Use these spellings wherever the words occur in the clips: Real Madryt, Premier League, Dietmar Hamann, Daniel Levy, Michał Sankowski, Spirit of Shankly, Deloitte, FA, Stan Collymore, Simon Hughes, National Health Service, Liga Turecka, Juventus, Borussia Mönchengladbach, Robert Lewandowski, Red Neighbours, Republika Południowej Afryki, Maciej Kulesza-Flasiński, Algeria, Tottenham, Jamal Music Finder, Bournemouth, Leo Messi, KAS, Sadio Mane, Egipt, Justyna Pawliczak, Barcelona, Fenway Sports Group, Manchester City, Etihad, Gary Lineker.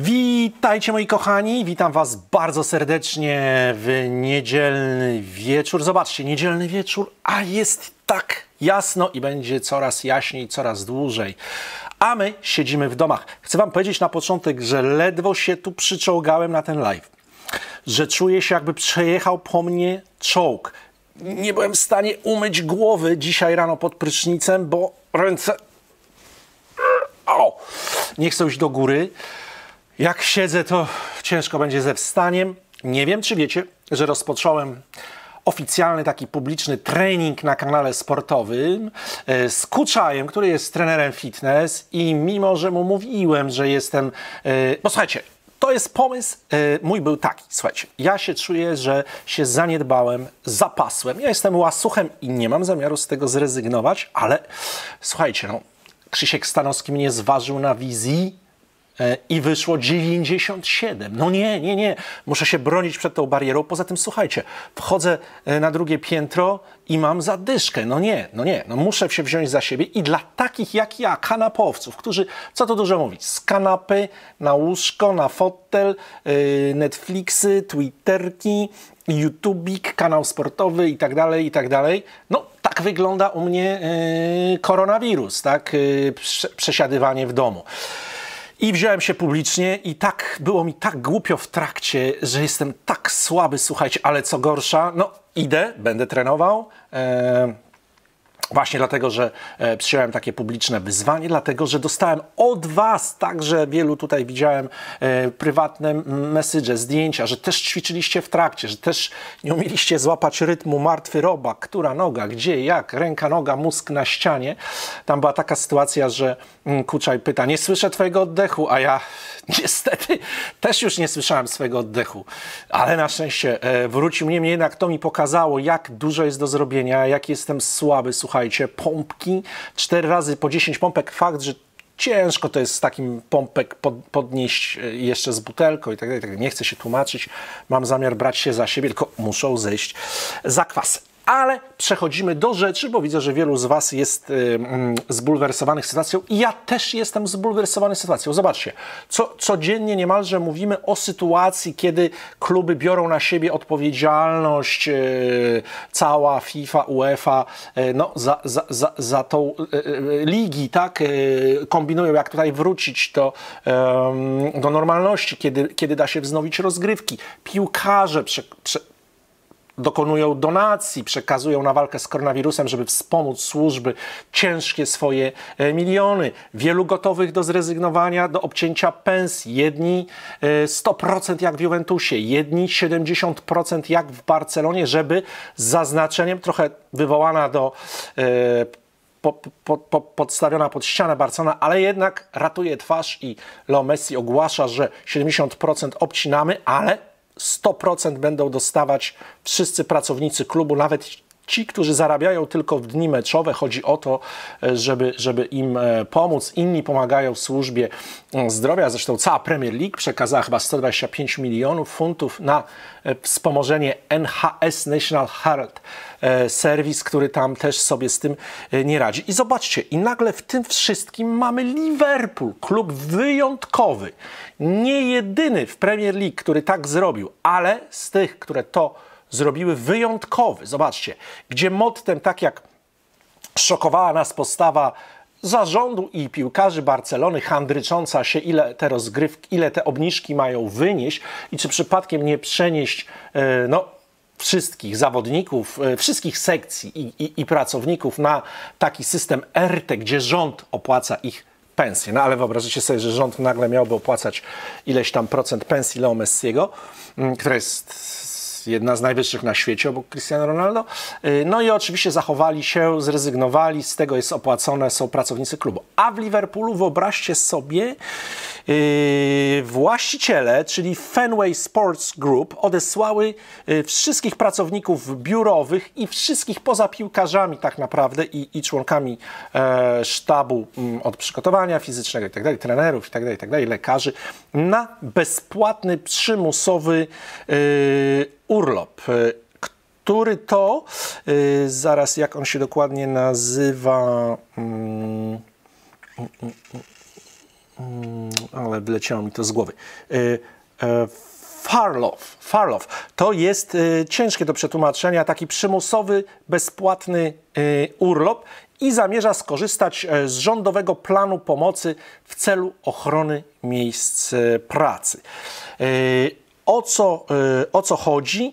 Witajcie moi kochani, witam was bardzo serdecznie w niedzielny wieczór. Zobaczcie, niedzielny wieczór, a jest tak jasno i będzie coraz jaśniej, coraz dłużej. A my siedzimy w domach. Chcę wam powiedzieć na początek, że ledwo się tu przyczołgałem na ten live. Że czuję się, jakby przejechał po mnie czołg. Nie byłem w stanie umyć głowy dzisiaj rano pod prysznicem, bo ręce... O! Nie chcę iść do góry. Jak siedzę, to ciężko będzie ze wstaniem. Nie wiem, czy wiecie, że rozpocząłem oficjalny taki publiczny trening na kanale sportowym z Kuczajem, który jest trenerem fitness i mimo, że mu mówiłem, że jestem... Bo słuchajcie, to jest pomysł mój był taki, słuchajcie, ja się czuję, że się zaniedbałem, zapasłem. Ja jestem łasuchem i nie mam zamiaru z tego zrezygnować, ale słuchajcie, no, Krzysiek Stanowski mnie zważył na wizji i wyszło 97. No nie. Muszę się bronić przed tą barierą. Poza tym, słuchajcie, wchodzę na drugie piętro i mam zadyszkę. No nie. No muszę się wziąć za siebie i dla takich jak ja, kanapowców, którzy, co tu dużo mówić, z kanapy na łóżko, na fotel, Netflixy, Twitterki, YouTubik, kanał sportowy i tak dalej. No tak wygląda u mnie koronawirus, tak? Przesiadywanie w domu. I wziąłem się publicznie i tak było mi tak głupio w trakcie, że jestem tak słaby, słuchajcie, ale co gorsza, no idę, będę trenował, właśnie dlatego, że przyjąłem takie publiczne wyzwanie, dlatego, że dostałem od was, także wielu tutaj widziałem prywatne message, zdjęcia, że też ćwiczyliście w trakcie, że też nie umieliście złapać rytmu, martwy robak, która noga, gdzie, jak, ręka, noga, mózg na ścianie. Tam była taka sytuacja, że Kuczaj pyta, nie słyszę twojego oddechu, a ja niestety też już nie słyszałem swojego oddechu, ale na szczęście wrócił. Niemniej jednak to mi pokazało, jak dużo jest do zrobienia, jak jestem słaby, słuchajcie, pompki, 4 razy po 10 pompek, fakt, że ciężko to jest z takim pompek podnieść jeszcze z butelką i tak dalej. Nie chcę się tłumaczyć, mam zamiar brać się za siebie, tylko muszą zejść za kwasy. Ale przechodzimy do rzeczy, bo widzę, że wielu z was jest zbulwersowanych sytuacją i ja też jestem zbulwersowany sytuacją. Zobaczcie, codziennie niemalże mówimy o sytuacji, kiedy kluby biorą na siebie odpowiedzialność, cała FIFA, UEFA, no, za tą ligi, tak? Kombinują, jak tutaj wrócić do normalności, kiedy da się wznowić rozgrywki. Piłkarze dokonują donacji, przekazują na walkę z koronawirusem, żeby wspomóc służby ciężkie swoje miliony. Wielu gotowych do zrezygnowania, do obcięcia pensji. Jedni 100% jak w Juventusie, jedni 70% jak w Barcelonie, żeby z zaznaczeniem, trochę wywołana do... podstawiona pod ścianę Barcelona, ale jednak ratuje twarz i Leo Messi ogłasza, że 70% obcinamy, ale 100% będą dostawać wszyscy pracownicy klubu, nawet ci, którzy zarabiają tylko w dni meczowe. Chodzi o to, żeby im pomóc. Inni pomagają w służbie zdrowia. Zresztą cała Premier League przekazała chyba 125 milionów funtów na wspomożenie NHS, National Health Service, który tam też sobie z tym nie radzi. I zobaczcie, i nagle w tym wszystkim mamy Liverpool, klub wyjątkowy, nie jedyny w Premier League, który tak zrobił, ale z tych, które to zrobiły, wyjątkowy. Zobaczcie, gdzie mottem, tak jak szokowała nas postawa zarządu i piłkarzy Barcelony, handrycząca się, ile te obniżki mają wynieść i czy przypadkiem nie przenieść no, wszystkich zawodników, wszystkich sekcji i pracowników na taki system ERTE, gdzie rząd opłaca ich pensje. No ale wyobraźcie sobie, że rząd nagle miałby opłacać ileś tam procent pensji Leo Messiego, która jest jedna z najwyższych na świecie obok Cristiano Ronaldo. No i oczywiście zachowali się, zrezygnowali, z tego jest opłacone, są pracownicy klubu. A w Liverpoolu, wyobraźcie sobie, właściciele, czyli Fenway Sports Group, odesłały wszystkich pracowników biurowych i wszystkich poza piłkarzami tak naprawdę i członkami sztabu od przygotowania fizycznego i tak dalej, trenerów i tak dalej, lekarzy, na bezpłatny, przymusowy urlop, który to, zaraz jak on się dokładnie nazywa, ale wyleciało mi to z głowy. Farlow. To jest ciężkie do przetłumaczenia, taki przymusowy, bezpłatny urlop i zamierza skorzystać z rządowego planu pomocy w celu ochrony miejsc pracy. O co chodzi?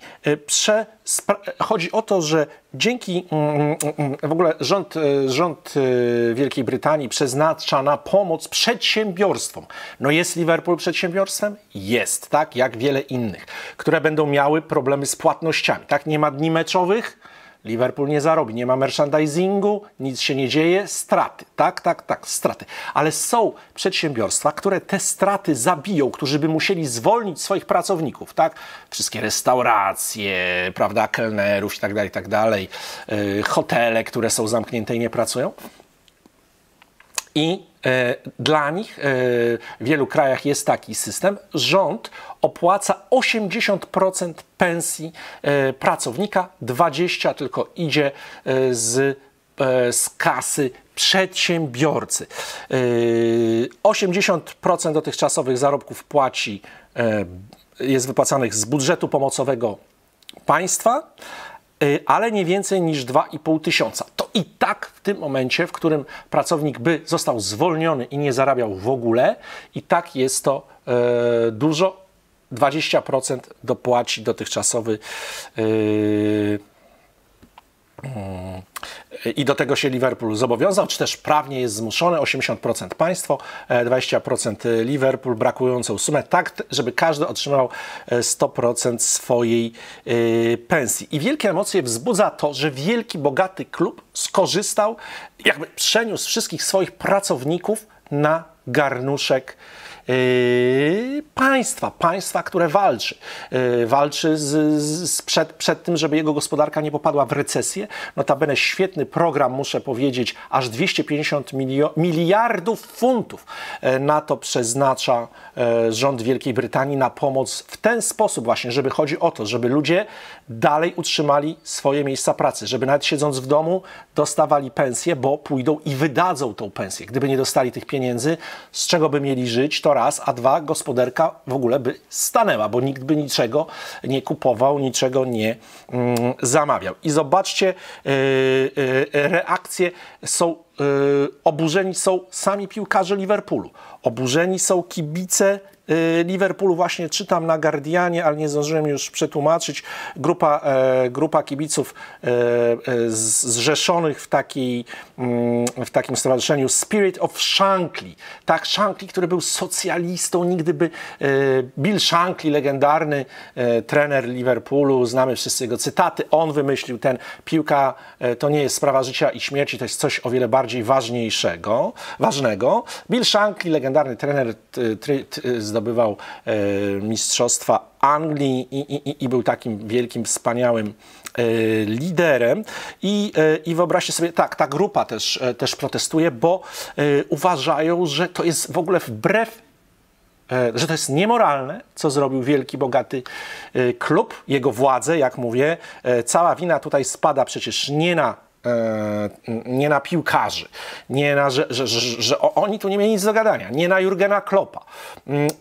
Chodzi o to, że dzięki w ogóle rząd Wielkiej Brytanii przeznacza na pomoc przedsiębiorstwom. No jest Liverpool przedsiębiorstwem? Jest, tak? Jak wiele innych, które będą miały problemy z płatnościami. Tak? Nie ma dni meczowych, Liverpool nie zarobi, nie ma merchandisingu, nic się nie dzieje, straty, tak, straty. Ale są przedsiębiorstwa, które te straty zabiją, którzy by musieli zwolnić swoich pracowników, tak? Wszystkie restauracje, prawda, kelnerów i tak dalej, hotele, które są zamknięte i nie pracują. I dla nich w wielu krajach jest taki system, rząd opłaca 80% pensji pracownika, 20% tylko idzie z kasy przedsiębiorcy. 80% dotychczasowych zarobków jest wypłacanych z budżetu pomocowego państwa, ale nie więcej niż 2500. To i tak w tym momencie, w którym pracownik by został zwolniony i nie zarabiał w ogóle, i tak jest to dużo. 20% dopłaci dotychczasowy i do tego się Liverpool zobowiązał, czy też prawnie jest zmuszone, 80% państwo, 20% Liverpool, brakującą sumę, tak, żeby każdy otrzymał 100% swojej pensji. I wielkie emocje wzbudza to, że wielki, bogaty klub skorzystał, jakby przeniósł wszystkich swoich pracowników na garnuszek państwa, które walczy. Walczy przed tym, żeby jego gospodarka nie popadła w recesję. Notabene świetny program, muszę powiedzieć, aż 250 miliardów funtów na to przeznacza rząd Wielkiej Brytanii na pomoc w ten sposób właśnie, żeby chodzi o to, żeby ludzie dalej utrzymali swoje miejsca pracy, żeby nawet siedząc w domu dostawali pensję, bo pójdą i wydadzą tą pensję. Gdyby nie dostali tych pieniędzy, z czego by mieli żyć, to raz, a dwa, gospodarka w ogóle by stanęła, bo nikt by niczego nie kupował, niczego nie zamawiał. I zobaczcie, reakcje są, oburzeni są sami piłkarze Liverpoolu, oburzeni są kibice Liverpoolu, właśnie czytam na Guardianie, ale nie zdążyłem już przetłumaczyć, grupa kibiców zrzeszonych w takim stowarzyszeniu Spirit of Shankly, tak, Shankly, który był socjalistą, nigdy by, Bill Shankly, legendarny trener Liverpoolu, znamy wszyscy jego cytaty, on wymyślił ten, piłka to nie jest sprawa życia i śmierci, to jest coś o wiele bardziej ważnego. Bill Shankly, legendarny trener, zdobywał mistrzostwa Anglii i był takim wielkim, wspaniałym liderem. I wyobraźcie sobie, tak, ta grupa też protestuje, bo uważają, że to jest w ogóle wbrew, że to jest niemoralne, co zrobił wielki, bogaty klub, jego władze, jak mówię. Cała wina tutaj spada przecież nie na piłkarzy, nie na, że oni tu nie mieli nic do gadania, nie na Jurgena Kloppa,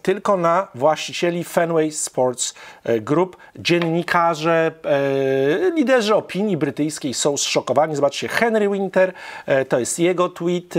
tylko na właścicieli Fenway Sports Group. Dziennikarze, liderzy opinii brytyjskiej są zszokowani. Zobaczcie, Henry Winter, to jest jego tweet,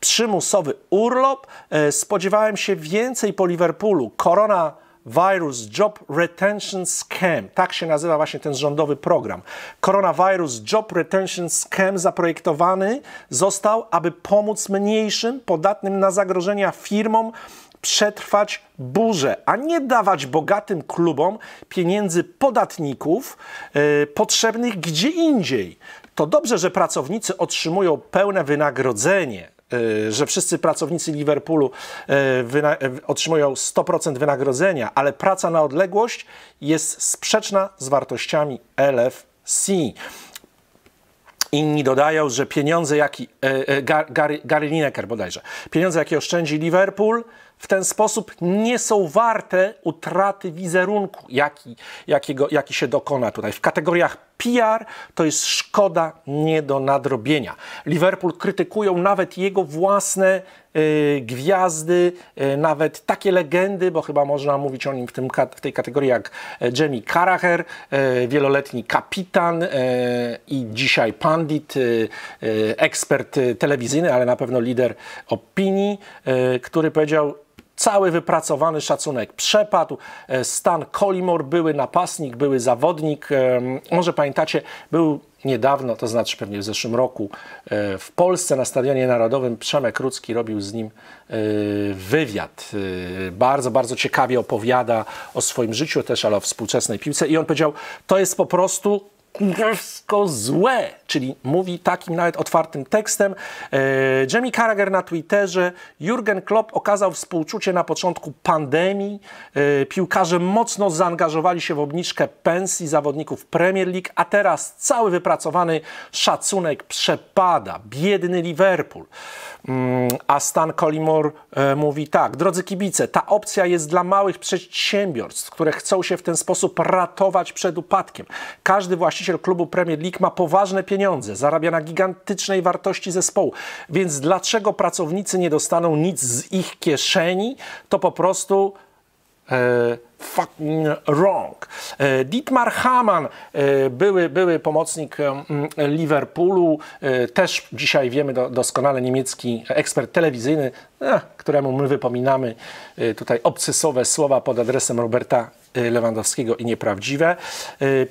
przymusowy urlop. Spodziewałem się więcej po Liverpoolu. Coronavirus Job Retention Scheme, tak się nazywa właśnie ten rządowy program. Coronavirus Job Retention Scheme zaprojektowany został, aby pomóc mniejszym, podatnym na zagrożenia firmom przetrwać burzę, a nie dawać bogatym klubom pieniędzy podatników potrzebnych gdzie indziej. To dobrze, że pracownicy otrzymują pełne wynagrodzenie, że wszyscy pracownicy Liverpoolu otrzymują 100% wynagrodzenia, ale praca na odległość jest sprzeczna z wartościami LFC. Inni dodają, że pieniądze, jakie Gary Lineker bodajże, pieniądze, jakie oszczędzi Liverpool, w ten sposób nie są warte utraty wizerunku, jaki się dokona tutaj. W kategoriach PR to jest szkoda nie do nadrobienia. Liverpool krytykują nawet jego własne gwiazdy, nawet takie legendy, bo chyba można mówić o nim w tej kategorii jak Jamie Carragher, wieloletni kapitan i dzisiaj pandit, ekspert telewizyjny, ale na pewno lider opinii, który powiedział: cały wypracowany szacunek przepadł. Stan Collymore, były napastnik, były zawodnik. Może pamiętacie, był niedawno, to znaczy pewnie w zeszłym roku, w Polsce na Stadionie Narodowym. Przemek Rudzki robił z nim wywiad. Bardzo, bardzo ciekawie opowiada o swoim życiu też, ale o współczesnej piłce. I on powiedział, to jest po prostu wszystko złe, czyli mówi takim nawet otwartym tekstem. Jamie Carragher na Twitterze: Jurgen Klopp okazał współczucie na początku pandemii. Piłkarze mocno zaangażowali się w obniżkę pensji zawodników Premier League, a teraz cały wypracowany szacunek przepada. Biedny Liverpool. A Stan Collymore mówi tak: drodzy kibice, ta opcja jest dla małych przedsiębiorstw, które chcą się w ten sposób ratować przed upadkiem. Każdy właściciel klubu Premier League ma poważne pieniądze, zarabia na gigantycznej wartości zespołu, więc dlaczego pracownicy nie dostaną nic z ich kieszeni? To po prostu fucking wrong. Dietmar Hamann, były pomocnik Liverpoolu, też dzisiaj wiemy doskonale niemiecki ekspert telewizyjny, któremu my wypominamy tutaj obcesowe słowa pod adresem Roberta Lewandowskiego i nieprawdziwe,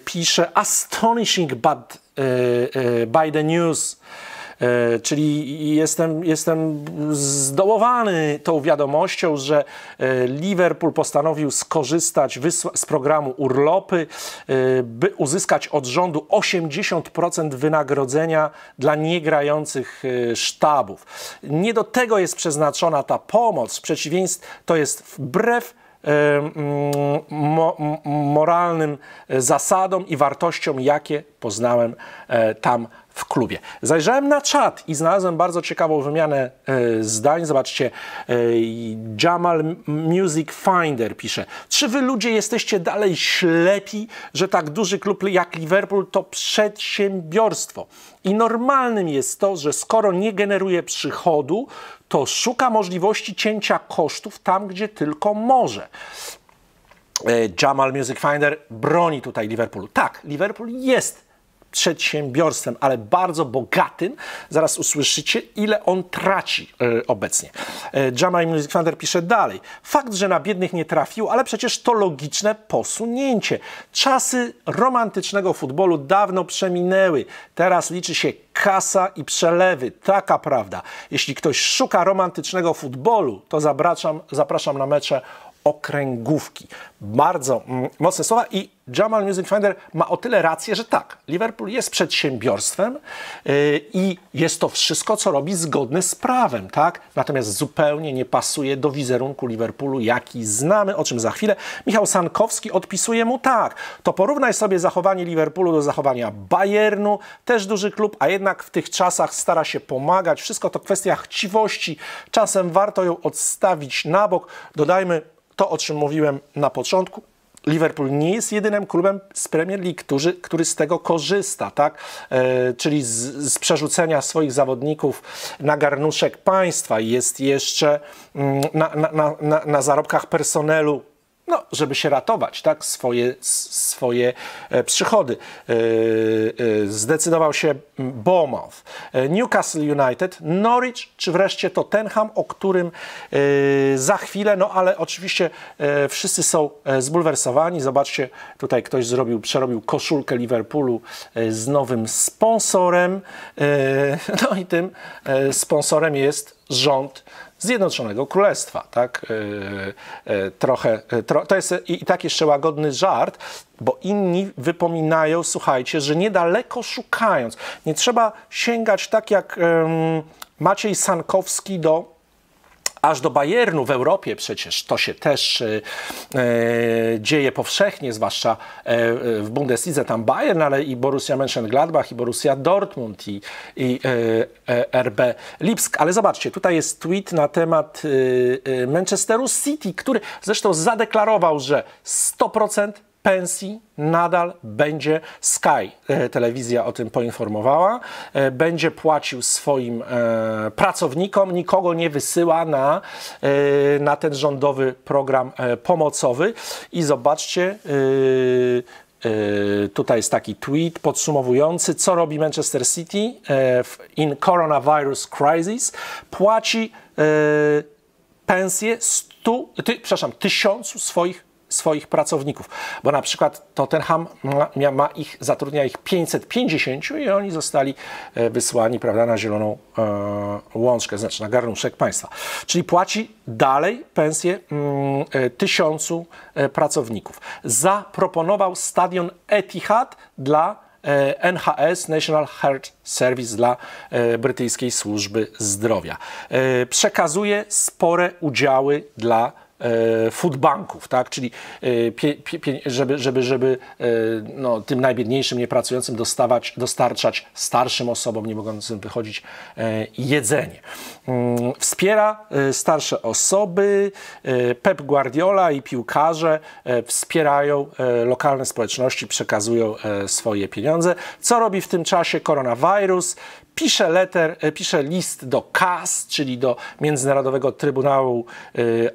pisze: astonishing by the news. Czyli jestem zdołowany tą wiadomością, że Liverpool postanowił skorzystać z programu urlopy, by uzyskać od rządu 80% wynagrodzenia dla niegrających sztabów. Nie do tego jest przeznaczona ta pomoc, w przeciwieństwie to jest wbrew moralnym zasadom i wartościom, jakie poznałem tam w klubie. Zajrzałem na czat i znalazłem bardzo ciekawą wymianę zdań. Zobaczcie, Jamal Music Finder pisze: czy wy ludzie jesteście dalej ślepi, że tak duży klub jak Liverpool to przedsiębiorstwo? I normalnym jest to, że skoro nie generuje przychodu, to szuka możliwości cięcia kosztów tam, gdzie tylko może. Jamal Music Finder broni tutaj Liverpoolu. Tak, Liverpool jest przedsiębiorstwem, ale bardzo bogatym. Zaraz usłyszycie, ile on traci obecnie. Jamal Music Finder pisze dalej: fakt, że na biednych nie trafił, ale przecież to logiczne posunięcie. Czasy romantycznego futbolu dawno przeminęły. Teraz liczy się kasa i przelewy. Taka prawda. Jeśli ktoś szuka romantycznego futbolu, to zapraszam na mecze okręgówki. Bardzo mocne słowa i Jamal Music Finder ma o tyle rację, że tak, Liverpool jest przedsiębiorstwem i jest to wszystko, co robi, zgodne z prawem, tak? Natomiast zupełnie nie pasuje do wizerunku Liverpoolu, jaki znamy, o czym za chwilę. Michał Sankowski odpisuje mu tak: to porównaj sobie zachowanie Liverpoolu do zachowania Bayernu, też duży klub, a jednak w tych czasach stara się pomagać. Wszystko to kwestia chciwości, czasem warto ją odstawić na bok. Dodajmy to, o czym mówiłem na początku. Liverpool nie jest jedynym klubem z Premier League, który z tego korzysta, tak? Czyli z przerzucenia swoich zawodników na garnuszek państwa. Jest jeszcze na zarobkach personelu, no, żeby się ratować, tak? swoje przychody. Zdecydował się Bournemouth, Newcastle United, Norwich, czy wreszcie Tottenham, o którym za chwilę, no ale oczywiście wszyscy są zbulwersowani. Zobaczcie, tutaj ktoś przerobił koszulkę Liverpoolu z nowym sponsorem. No i tym sponsorem jest rząd Zjednoczonego Królestwa, tak? To jest i tak jeszcze łagodny żart, bo inni wypominają, słuchajcie, że niedaleko szukając, nie trzeba sięgać tak jak Maciej Sankowski do aż do Bayernu w Europie przecież to się też dzieje powszechnie, zwłaszcza w Bundeslidze, tam Bayern, ale i Borussia Mönchengladbach, i Borussia Dortmund, i RB Lipsk. Ale zobaczcie, tutaj jest tweet na temat Manchesteru City, który zresztą zadeklarował, że 100% pensji nadal będzie Sky. Telewizja o tym poinformowała. Będzie płacił swoim pracownikom, nikogo nie wysyła na ten rządowy program pomocowy. I zobaczcie, tutaj jest taki tweet podsumowujący, co robi Manchester City in coronavirus crisis. Płaci pensję 1000 swoich pracowników, bo na przykład Tottenham zatrudnia ich 550 i oni zostali wysłani, prawda, na zieloną łączkę, znaczy na garnuszek państwa. Czyli płaci dalej pensję 1000 pracowników. Zaproponował stadion Etihad dla NHS, National Health Service, dla brytyjskiej służby zdrowia. Przekazuje spore udziały dla food banków, tak? Czyli żeby tym najbiedniejszym, niepracującym dostarczać starszym osobom, nie mogącym wychodzić, jedzenie. Wspiera starsze osoby, Pep Guardiola i piłkarze wspierają lokalne społeczności, przekazują swoje pieniądze. Co robi w tym czasie koronawirus? Pisze list do KAS, czyli do Międzynarodowego Trybunału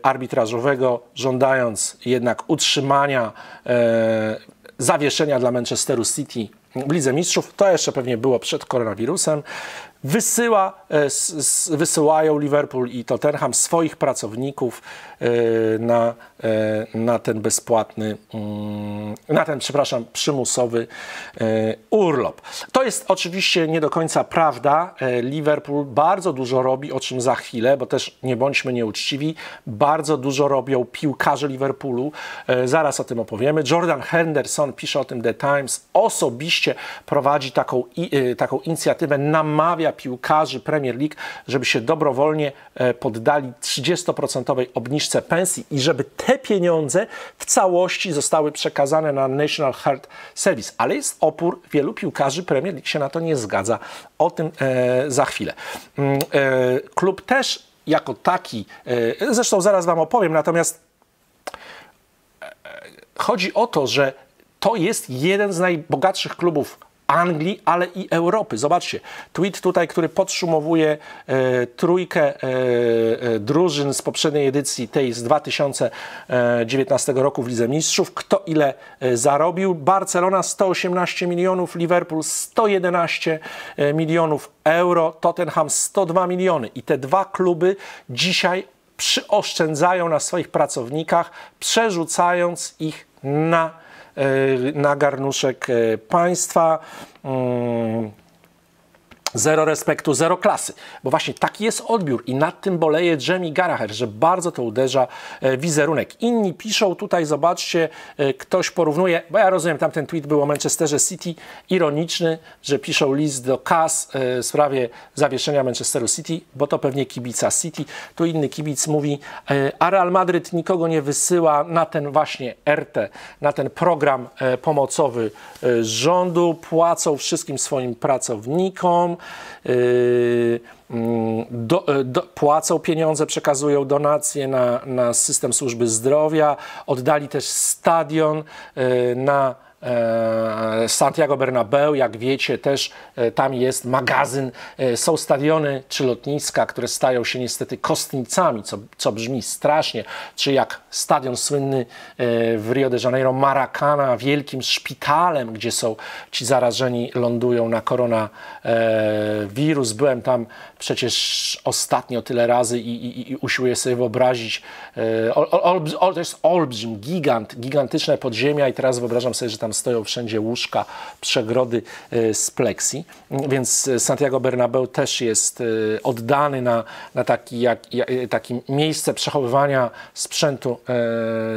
Arbitrażowego, żądając jednak utrzymania zawieszenia dla Manchesteru City w Lidze Mistrzów. To jeszcze pewnie było przed koronawirusem. Wysyłają Liverpool i Tottenham swoich pracowników na ten bezpłatny, przepraszam, przymusowy urlop. To jest oczywiście nie do końca prawda. Liverpool bardzo dużo robi, o czym za chwilę, bo też nie bądźmy nieuczciwi, bardzo dużo robią piłkarze Liverpoolu. Zaraz o tym opowiemy. Jordan Henderson pisze o tym The Times. Osobiście prowadzi taką inicjatywę, namawia piłkarzy Premier League, żeby się dobrowolnie poddali 30% obniżce pensji i żeby te pieniądze w całości zostały przekazane na National Health Service. Ale jest opór, wielu piłkarzy Premier League się na to nie zgadza. O tym za chwilę. Klub też jako taki, zresztą zaraz wam opowiem, natomiast chodzi o to, że to jest jeden z najbogatszych klubów Anglii, ale i Europy. Zobaczcie, tweet tutaj, który podsumowuje trójkę drużyn z poprzedniej edycji, tej z 2019 roku w Lidze Mistrzów. Kto ile zarobił? Barcelona 118 milionów, Liverpool 111 milionów euro, Tottenham 102 miliony. I te dwa kluby dzisiaj przyoszczędzają na swoich pracownikach, przerzucając ich na garnuszek państwa. Zero respektu, zero klasy. Bo właśnie taki jest odbiór i nad tym boleje Jamie Carragher, że bardzo to uderza wizerunek. Inni piszą tutaj, zobaczcie, ktoś porównuje, bo ja rozumiem, tamten tweet był o Manchesterze City, ironiczny, że piszą list do KAS w sprawie zawieszenia Manchesteru City, bo to pewnie kibica City. Tu inny kibic mówi, a Real Madryt nikogo nie wysyła na ten właśnie RT, na ten program pomocowy rządu, płacą wszystkim swoim pracownikom, płacą pieniądze, przekazują donacje na system służby zdrowia, oddali też stadion na Santiago Bernabeu, jak wiecie, też tam jest magazyn, są stadiony czy lotniska, które stają się niestety kostnicami, co brzmi strasznie, czy jak stadion słynny w Rio de Janeiro, Maracana, wielkim szpitalem, gdzie są ci zarażeni, lądują na koronawirus. Byłem tam przecież ostatnio tyle razy i usiłuję sobie wyobrazić, to jest olbrzym, gigantyczne podziemia i teraz wyobrażam sobie, że tam stoją wszędzie łóżka, przegrody z pleksji, więc Santiago Bernabeu też jest oddany na takie miejsce przechowywania sprzętu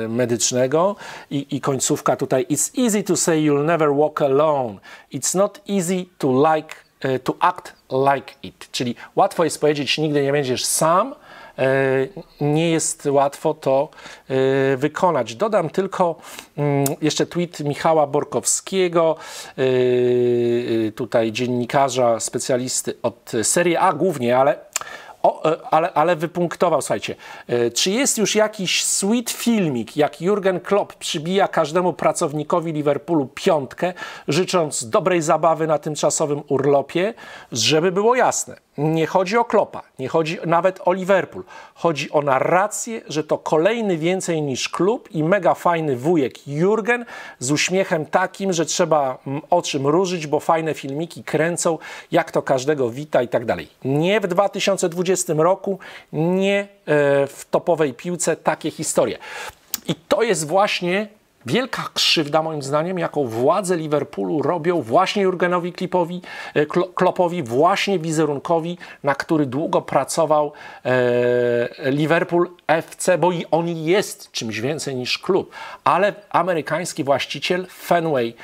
medycznego i końcówka tutaj. It's easy to say you'll never walk alone. It's not easy to act like it. Czyli łatwo jest powiedzieć, nigdy nie będziesz sam, nie jest łatwo to wykonać. Dodam tylko jeszcze tweet Michała Borkowskiego, tutaj dziennikarza, specjalisty od Serie A głównie, ale wypunktował, słuchajcie, czy jest już jakiś sweet filmik, jak Jurgen Klopp przybija każdemu pracownikowi Liverpoolu piątkę, życząc dobrej zabawy na tymczasowym urlopie? Żeby było jasne, nie chodzi o Kloppa, nie chodzi nawet o Liverpool. Chodzi o narrację, że to kolejny więcej niż klub i mega fajny wujek Jurgen z uśmiechem takim, że trzeba oczy mrużyć, bo fajne filmiki kręcą, jak to każdego wita i tak dalej. Nie w 2020 roku, nie w topowej piłce takie historie. I to jest właśnie wielka krzywda, moim zdaniem, jaką władze Liverpoolu robią właśnie Jurgenowi Kloppowi, właśnie wizerunkowi, na który długo pracował Liverpool FC, bo i on jest czymś więcej niż klub. Ale amerykański właściciel Fenway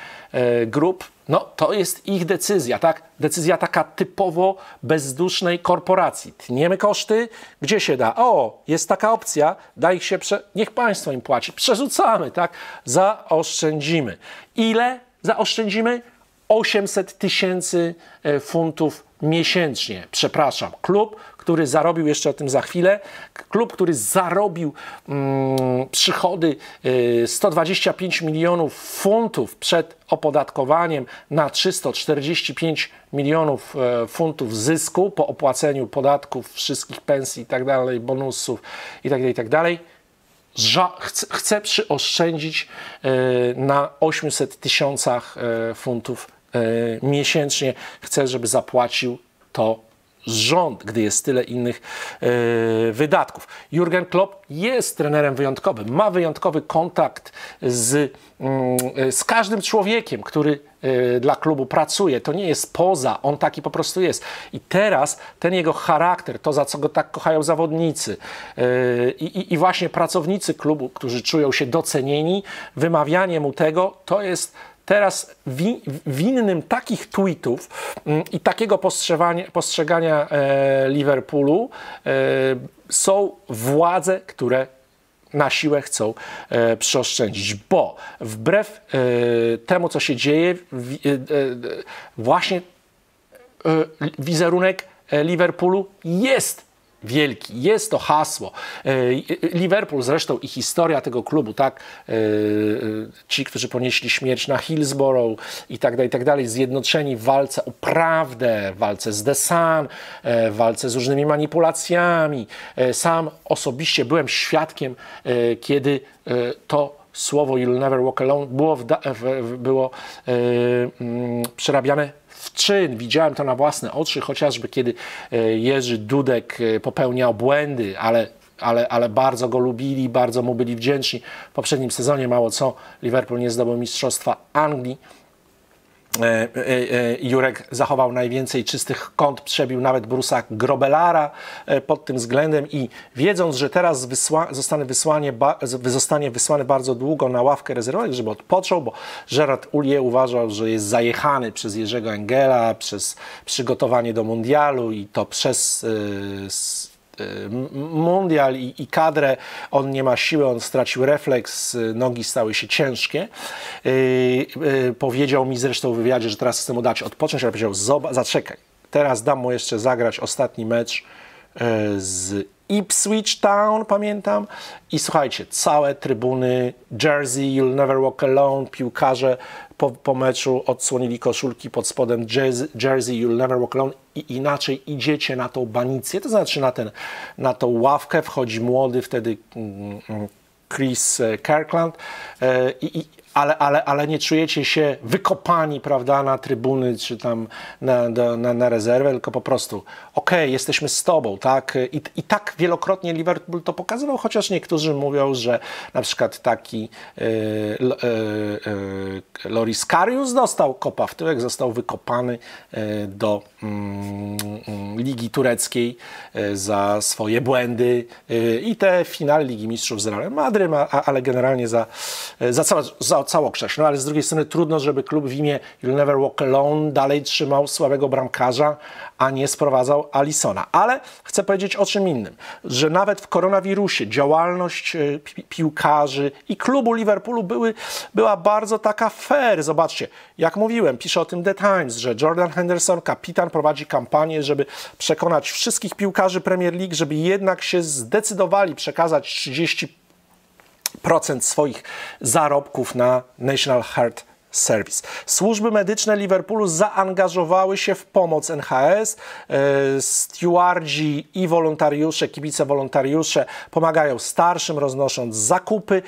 Group, no to jest ich decyzja, tak? Decyzja taka typowo bezdusznej korporacji. Tniemy koszty, gdzie się da. O, jest taka opcja, daj się, niech państwo im płaci. Przerzucamy, tak? Zaoszczędzimy. Ile zaoszczędzimy? 800 tysięcy funtów miesięcznie. Przepraszam, klub, który zarobił, jeszcze o tym za chwilę, klub, który zarobił przychody 125 milionów funtów przed opodatkowaniem na 345 milionów funtów zysku po opłaceniu podatków, wszystkich pensji i tak dalej, bonusów i tak dalej, chce przyoszczędzić na 800 tysiącach funtów miesięcznie. Chce, żeby zapłacił to rząd, gdy jest tyle innych wydatków. Jurgen Klopp jest trenerem wyjątkowym, ma wyjątkowy kontakt z każdym człowiekiem, który dla klubu pracuje. To nie jest poza, on taki po prostu jest. I teraz ten jego charakter, to za co go tak kochają zawodnicy i właśnie pracownicy klubu, którzy czują się docenieni, wymawianie mu tego, to jest teraz winnym takich tweetów i takiego postrzegania Liverpoolu są władze, które na siłę chcą przeoszczędzić, bo wbrew temu, co się dzieje, właśnie wizerunek Liverpoolu jest wielki. Jest to hasło. Liverpool, zresztą i historia tego klubu, tak? Ci, którzy ponieśli śmierć na Hillsborough i tak dalej, zjednoczeni w walce o prawdę, w walce z The Sun, w walce z różnymi manipulacjami. Sam osobiście byłem świadkiem, kiedy to słowo "You'll never walk alone" było przerabiane w czyn. Widziałem to na własne oczy, chociażby kiedy Jerzy Dudek popełniał błędy, ale bardzo go lubili, bardzo mu byli wdzięczni. W poprzednim sezonie mało co Liverpool nie zdobył Mistrzostwa Anglii. Jurek zachował najwięcej czystych kąt, przebił nawet Bruce'a Grobelara pod tym względem i wiedząc, że teraz zostanie wysłany bardzo długo na ławkę rezerwowych, żeby odpoczął, bo Gerard Houllier uważał, że jest zajechany przez Jerzego Engela, przez przygotowanie do mundialu i to przez mundial i kadrę. On nie ma siły, on stracił refleks, nogi stały się ciężkie. Powiedział mi zresztą w wywiadzie, że teraz chcę mu dać odpocząć, ale powiedział: zaczekaj, teraz dam mu jeszcze zagrać ostatni mecz z Ipswich Town, pamiętam. I słuchajcie, całe trybuny Jersey, "You'll never walk alone", piłkarze po meczu odsłonili koszulki pod spodem Jersey, "You'll never walk alone" i inaczej idziecie na tą banicję, to znaczy na tą ławkę, wchodzi młody wtedy Chris Kirkland, ale nie czujecie się wykopani, prawda, na trybuny czy tam na rezerwę, tylko po prostu okej, jesteśmy z tobą, tak? I tak wielokrotnie Liverpool to pokazywał, chociaż niektórzy mówią, że na przykład taki Loris Karius dostał kopa w tyłek, został wykopany do Ligi Tureckiej za swoje błędy i te finale Ligi Mistrzów z Realem Madryt, ale generalnie za całą całokrzesz. No ale z drugiej strony trudno, żeby klub w imię You'll Never Walk Alone dalej trzymał słabego bramkarza, a nie sprowadzał Alissona. Ale chcę powiedzieć o czym innym, że nawet w koronawirusie działalność piłkarzy i klubu Liverpoolu była bardzo taka fair. Zobaczcie, jak mówiłem, pisze o tym The Times, że Jordan Henderson, kapitan, prowadzi kampanię, żeby przekonać wszystkich piłkarzy Premier League, żeby jednak się zdecydowali przekazać 30% swoich zarobków na National Health Service. Służby medyczne Liverpoolu zaangażowały się w pomoc NHS. Stewardzi i wolontariusze, kibice wolontariusze pomagają starszym, roznosząc zakupy.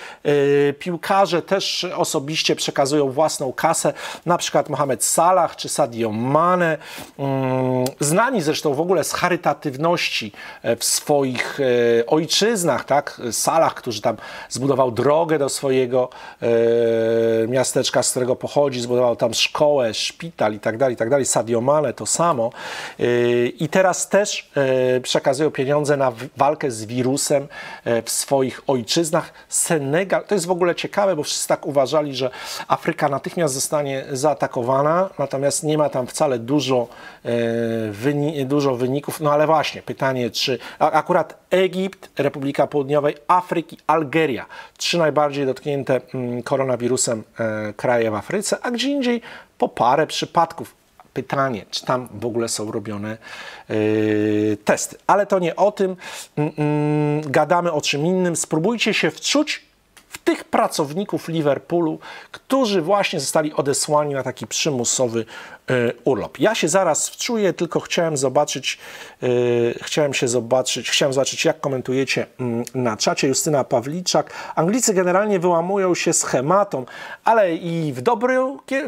Piłkarze też osobiście przekazują własną kasę, na przykład Mohamed Salah czy Sadio Mane. Znani zresztą w ogóle z charytatywności w swoich ojczyznach, tak? Salah, który tam zbudował drogę do swojego miasteczka, z którego pochodzi, zbudował tam szkołę, szpital i tak dalej, Sadio Mane to samo. I teraz też przekazują pieniądze na walkę z wirusem w swoich ojczyznach. Senegal, to jest w ogóle ciekawe, bo wszyscy tak uważali, że Afryka natychmiast zostanie zaatakowana, natomiast nie ma tam wcale dużo wyników. No ale właśnie, pytanie, czy akurat Egipt, Republika Południowej Afryki, Algeria, trzy najbardziej dotknięte koronawirusem kraje w Afryce, a gdzie indziej po parę przypadków. Pytanie, czy tam w ogóle są robione testy. Ale to nie o tym, gadamy o czym innym. Spróbujcie się wczuć w tych pracowników Liverpoolu, którzy właśnie zostali odesłani na taki przymusowy urlop. Ja się zaraz wczuję, tylko chciałem zobaczyć, jak komentujecie na czacie. Justyna Pawliczak. Anglicy generalnie wyłamują się z schematą, ale i w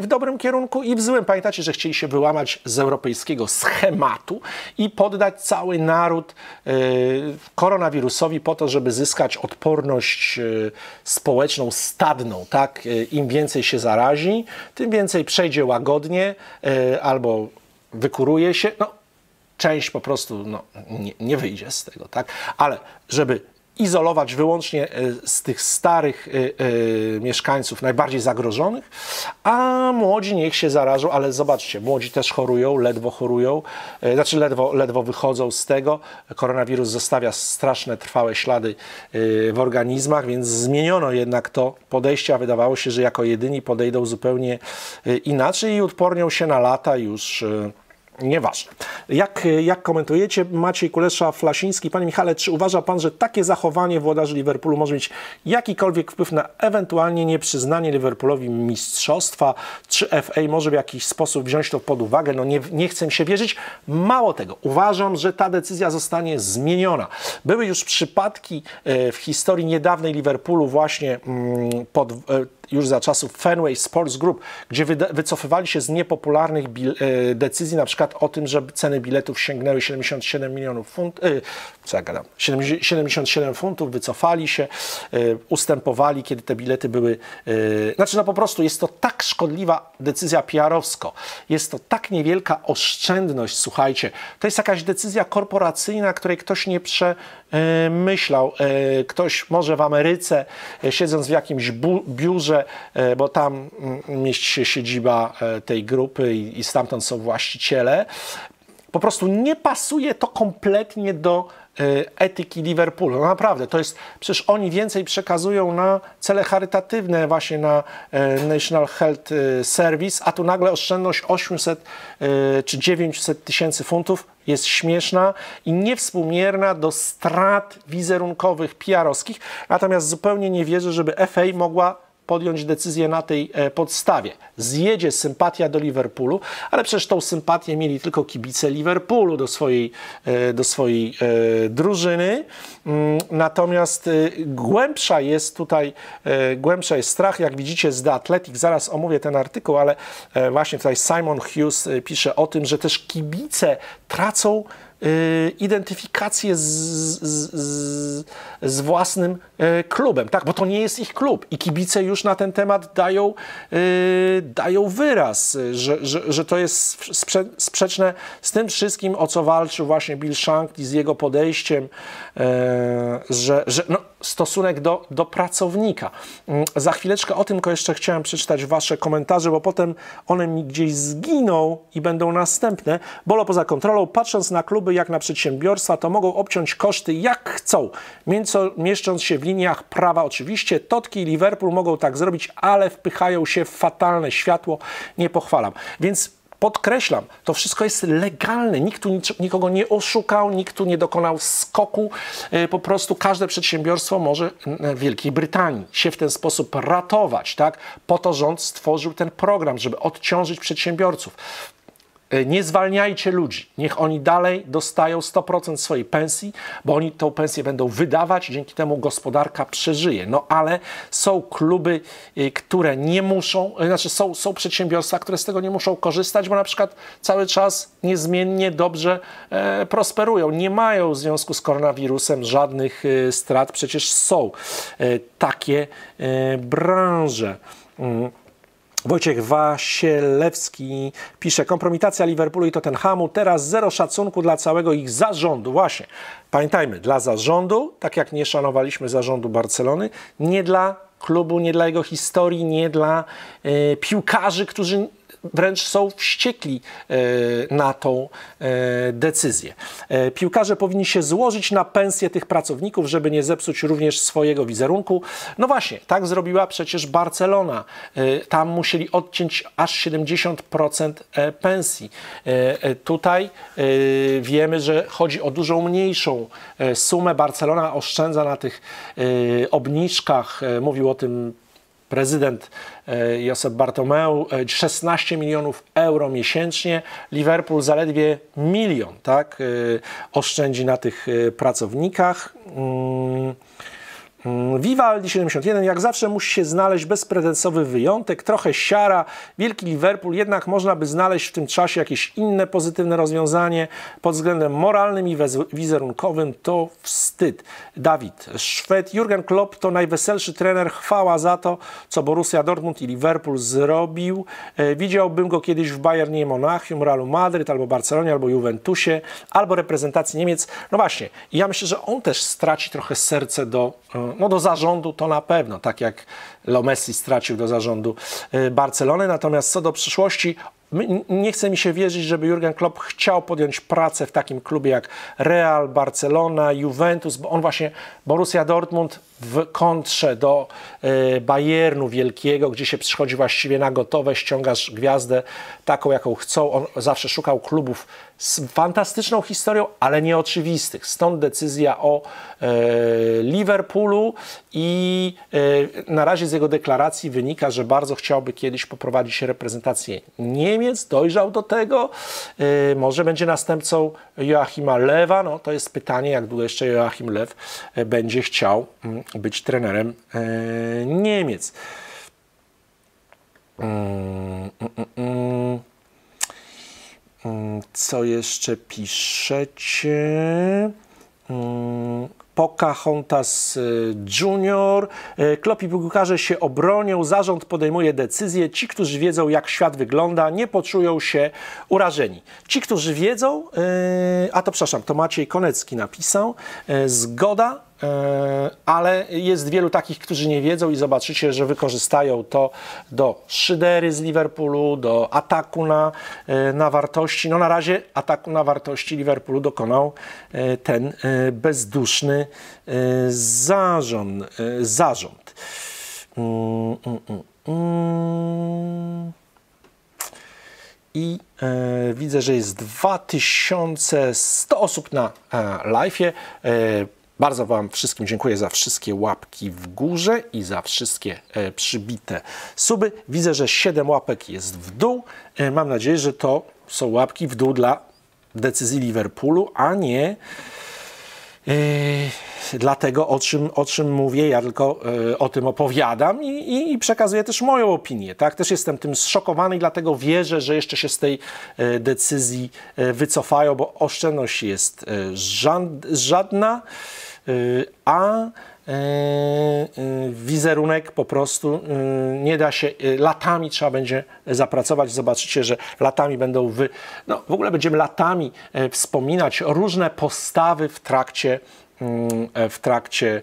dobrym kierunku, i w złym. Pamiętacie, że chcieli się wyłamać z europejskiego schematu i poddać cały naród koronawirusowi po to, żeby zyskać odporność społeczną, stadną. Tak? Im więcej się zarazi, tym więcej przejdzie łagodnie, albo wykuruje się, no część po prostu nie wyjdzie z tego, tak? Ale żeby izolować wyłącznie z tych starych mieszkańców najbardziej zagrożonych, a młodzi niech się zarażą, ale zobaczcie, młodzi też chorują, ledwo wychodzą z tego. Koronawirus zostawia straszne, trwałe ślady w organizmach, więc zmieniono jednak to podejście, a wydawało się, że jako jedyni podejdą zupełnie inaczej i odpornią się na lata już. Nieważne. Jak komentujecie? Maciej Kulesza-Flasiński. Panie Michale, czy uważa Pan, że takie zachowanie włodarzy Liverpoolu może mieć jakikolwiek wpływ na ewentualnie nieprzyznanie Liverpoolowi mistrzostwa? Czy FA może w jakiś sposób wziąć to pod uwagę? No nie chcę się wierzyć. Mało tego. Uważam, że ta decyzja zostanie zmieniona. Były już przypadki w historii niedawnej Liverpoolu właśnie już za czasów Fenway Sports Group, gdzie wycofywali się z niepopularnych decyzji, na przykład o tym, że ceny biletów sięgnęły 77 funtów, wycofali się, ustępowali, kiedy te bilety były... po prostu jest to tak szkodliwa decyzja PR-owsko, jest to tak niewielka oszczędność, słuchajcie, to jest jakaś decyzja korporacyjna, której ktoś nie przemyślał, ktoś może w Ameryce, siedząc w jakimś biurze, bo tam mieści się siedziba tej grupy i stamtąd są właściciele. Po prostu nie pasuje to kompletnie do etyki Liverpoolu. No naprawdę, to jest, przecież oni więcej przekazują na cele charytatywne, właśnie na National Health Service, a tu nagle oszczędność 800 czy 900 tysięcy funtów jest śmieszna i niewspółmierna do strat wizerunkowych, PR-owskich. Natomiast zupełnie nie wierzę, żeby FA mogła podjąć decyzję na tej podstawie. Zjedzie sympatia do Liverpoolu, ale przecież tą sympatię mieli tylko kibice Liverpoolu do swojej drużyny. Natomiast głębsza jest strach, jak widzicie z The Athletic, zaraz omówię ten artykuł, ale właśnie tutaj Simon Hughes pisze o tym, że też kibice tracą identyfikację z własnym klubem, tak? Bo to nie jest ich klub i kibice już na ten temat dają wyraz, że to jest sprzeczne z tym wszystkim, o co walczył właśnie Bill Shankly, z jego podejściem, że stosunek do pracownika. Za chwileczkę o tym jeszcze chciałem przeczytać wasze komentarze, bo potem one mi gdzieś zginą i będą następne. Bolo poza kontrolą, patrząc na kluby jak na przedsiębiorstwa, to mogą obciąć koszty jak chcą, mieszcząc się w liniach prawa oczywiście. Totki i Liverpool mogą tak zrobić, ale wpychają się w fatalne światło, nie pochwalam. Więc podkreślam, to wszystko jest legalne, nikt tu nikogo nie oszukał, nikt tu nie dokonał skoku, po prostu każde przedsiębiorstwo może w Wielkiej Brytanii się w ten sposób ratować, tak? Po to rząd stworzył ten program, żeby odciążyć przedsiębiorców. Nie zwalniajcie ludzi, niech oni dalej dostają 100% swojej pensji, bo oni tą pensję będą wydawać, dzięki temu gospodarka przeżyje. No ale są kluby, które nie muszą, znaczy są przedsiębiorstwa, które z tego nie muszą korzystać, bo na przykład cały czas niezmiennie dobrze prosperują. Nie mają w związku z koronawirusem żadnych strat, przecież są takie branże. Wojciech Wasielewski pisze, kompromitacja Liverpoolu i Tottenhamu, teraz zero szacunku dla całego ich zarządu. Właśnie, pamiętajmy, dla zarządu, tak jak nie szanowaliśmy zarządu Barcelony, nie dla klubu, nie dla jego historii, nie dla piłkarzy, którzy wręcz są wściekli na tą decyzję. Piłkarze powinni się złożyć na pensję tych pracowników, żeby nie zepsuć również swojego wizerunku. No właśnie, tak zrobiła przecież Barcelona. Tam musieli odciąć aż 70% pensji. Tutaj wiemy, że chodzi o dużo mniejszą sumę. Barcelona oszczędza na tych obniżkach. Mówił o tym prezydent Josep Bartomeu, 16 milionów euro miesięcznie, Liverpool zaledwie 1 milion, tak, oszczędzi na tych pracownikach. Vivaldi 71, jak zawsze musi się znaleźć bezpretensowy wyjątek, trochę siara, wielki Liverpool, jednak można by znaleźć w tym czasie jakieś inne pozytywne rozwiązanie pod względem moralnym i wizerunkowym, to wstyd. Dawid Szwed, Jurgen Klopp to najweselszy trener, chwała za to, co Borussia Dortmund i Liverpool zrobił. Widziałbym go kiedyś w Bayernie, Monachium, Realu Madryt, albo Barcelonie, albo Juventusie, albo reprezentacji Niemiec. No właśnie, ja myślę, że on też straci trochę serce do zarządu, to na pewno, tak jak Leo Messi stracił do zarządu Barcelony. Natomiast co do przyszłości, nie chce mi się wierzyć, żeby Jurgen Klopp chciał podjąć pracę w takim klubie jak Real, Barcelona, Juventus, bo on właśnie, Borussia Dortmund w kontrze do Bayernu Wielkiego, gdzie się przychodzi właściwie na gotowe, ściągasz gwiazdę taką, jaką chcą. On zawsze szukał klubów z fantastyczną historią, ale nieoczywistych. Stąd decyzja o Liverpoolu i na razie z jego deklaracji wynika, że bardzo chciałby kiedyś poprowadzić reprezentację Niemiec, dojrzał do tego. Może będzie następcą Joachima Lewa. No, to jest pytanie, jak długo jeszcze Joachim Lew będzie chciał być trenerem Niemiec. Co jeszcze piszecie? Pocahontas Junior. Klopp i piłkarze się obronią, zarząd podejmuje decyzje. Ci, którzy wiedzą, jak świat wygląda, nie poczują się urażeni. Ci, którzy wiedzą, to Maciej Konecki napisał, zgoda, ale jest wielu takich, którzy nie wiedzą i zobaczycie, że wykorzystają to do szydery z Liverpoolu, do ataku na wartości. No na razie ataku na wartości Liverpoolu dokonał ten bezduszny zarząd. I widzę, że jest 2100 osób na live'ie. Bardzo wam wszystkim dziękuję za wszystkie łapki w górze i za wszystkie przybite suby. Widzę, że 7 łapek jest w dół. Mam nadzieję, że to są łapki w dół dla decyzji Liverpoolu, a nie dla tego, o czym mówię. Ja tylko o tym opowiadam i przekazuję też moją opinię. Tak? Też jestem tym zszokowany i dlatego wierzę, że jeszcze się z tej decyzji wycofają, bo oszczędność jest żadna, a wizerunek po prostu nie da się, latami trzeba będzie zapracować. Zobaczycie, że latami będą w ogóle będziemy latami wspominać różne postawy w trakcie w trakcie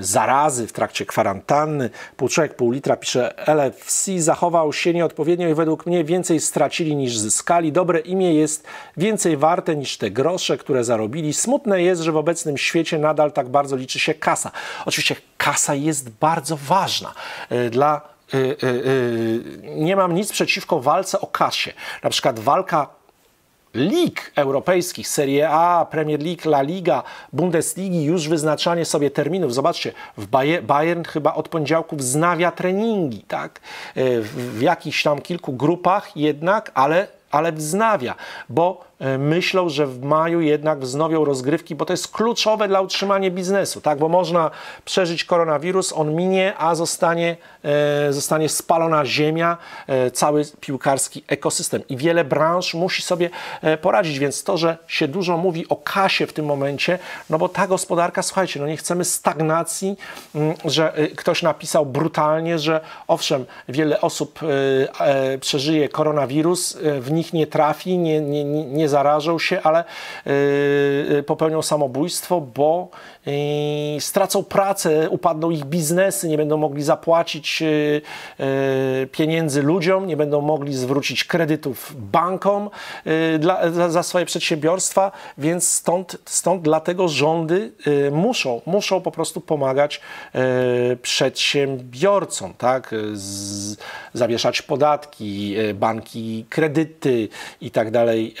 zarazy, w trakcie kwarantanny. Półczłowiek, pół litra, pisze LFC, zachował się nieodpowiednio i według mnie więcej stracili niż zyskali. Dobre imię jest więcej warte niż te grosze, które zarobili. Smutne jest, że w obecnym świecie nadal tak bardzo liczy się kasa. Oczywiście kasa jest bardzo ważna dla... nie mam nic przeciwko walce o kasie. Na przykład walka lig europejskich, Serie A, Premier League, La Liga, Bundesligi, już wyznaczanie sobie terminów. Zobaczcie, w Bayern chyba od poniedziałku wznawia treningi, tak? W jakichś tam kilku grupach jednak, ale wznawia, bo myślą, że w maju jednak wznowią rozgrywki, bo to jest kluczowe dla utrzymania biznesu, tak? Bo można przeżyć koronawirus, on minie, a zostanie spalona ziemia, cały piłkarski ekosystem i wiele branż musi sobie poradzić, więc to, że się dużo mówi o kasie w tym momencie, no bo ta gospodarka, słuchajcie, no nie chcemy stagnacji, że ktoś napisał brutalnie, że owszem, wiele osób przeżyje koronawirus, w nich nie trafi, nie zarażą się, ale popełnią samobójstwo, bo stracą pracę, upadną ich biznesy, nie będą mogli zapłacić pieniędzy ludziom, nie będą mogli zwrócić kredytów bankom za swoje przedsiębiorstwa, więc stąd dlatego rządy muszą po prostu pomagać przedsiębiorcom, tak? Zawieszać podatki, banki, kredyty i tak dalej,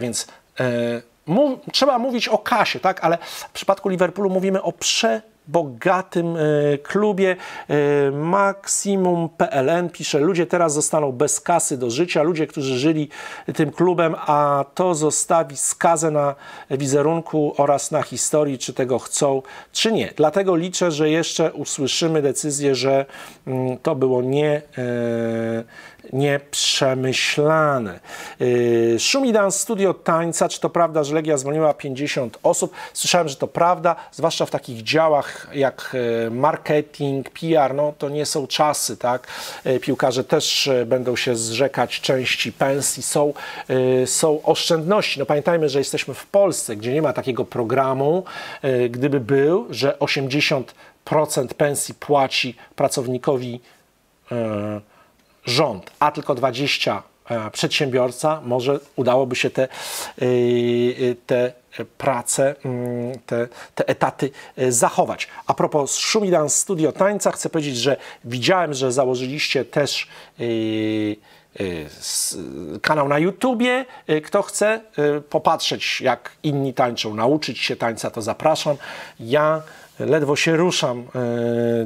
więc trzeba mówić o kasie, tak? Ale w przypadku Liverpoolu mówimy o przebogatym klubie. Maksimum PLN pisze, ludzie teraz zostaną bez kasy do życia, ludzie, którzy żyli tym klubem, a to zostawi skazę na wizerunku oraz na historii, czy tego chcą, czy nie. Dlatego liczę, że jeszcze usłyszymy decyzję, że to było nieprzemyślane. Szumidan Studio Tańca, czy to prawda, że Legia zwolniła 50 osób? Słyszałem, że to prawda, zwłaszcza w takich działach jak marketing, PR, no to nie są czasy, tak? Piłkarze też będą się zrzekać części pensji, są oszczędności. No pamiętajmy, że jesteśmy w Polsce, gdzie nie ma takiego programu, gdyby był, że 80% pensji płaci pracownikowi rząd, a tylko 20 przedsiębiorca, może udałoby się te etaty zachować. A propos Szumidan Studio Tańca, chcę powiedzieć, że widziałem, że założyliście też kanał na YouTubie. Kto chce popatrzeć, jak inni tańczą, nauczyć się tańca, to zapraszam. Ja ledwo się ruszam,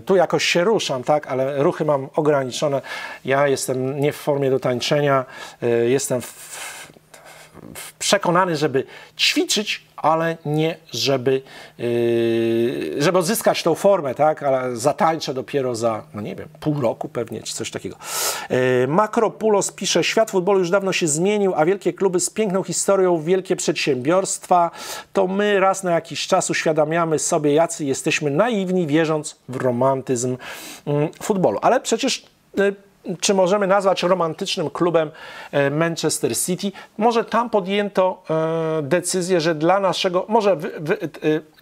tu jakoś się ruszam, tak, ale ruchy mam ograniczone. Ja jestem nie w formie do tańczenia, jestem przekonany, żeby ćwiczyć, ale nie żeby odzyskać tą formę, tak, ale zatańczę dopiero za, no nie wiem, pół roku pewnie, czy coś takiego. Makropulos pisze, świat futbolu już dawno się zmienił, a wielkie kluby z piękną historią, wielkie przedsiębiorstwa, to my raz na jakiś czas uświadamiamy sobie, jacy jesteśmy naiwni, wierząc w romantyzm futbolu. Ale przecież... Czy możemy nazwać romantycznym klubem Manchester City? Może tam podjęto decyzję, że dla naszego... Może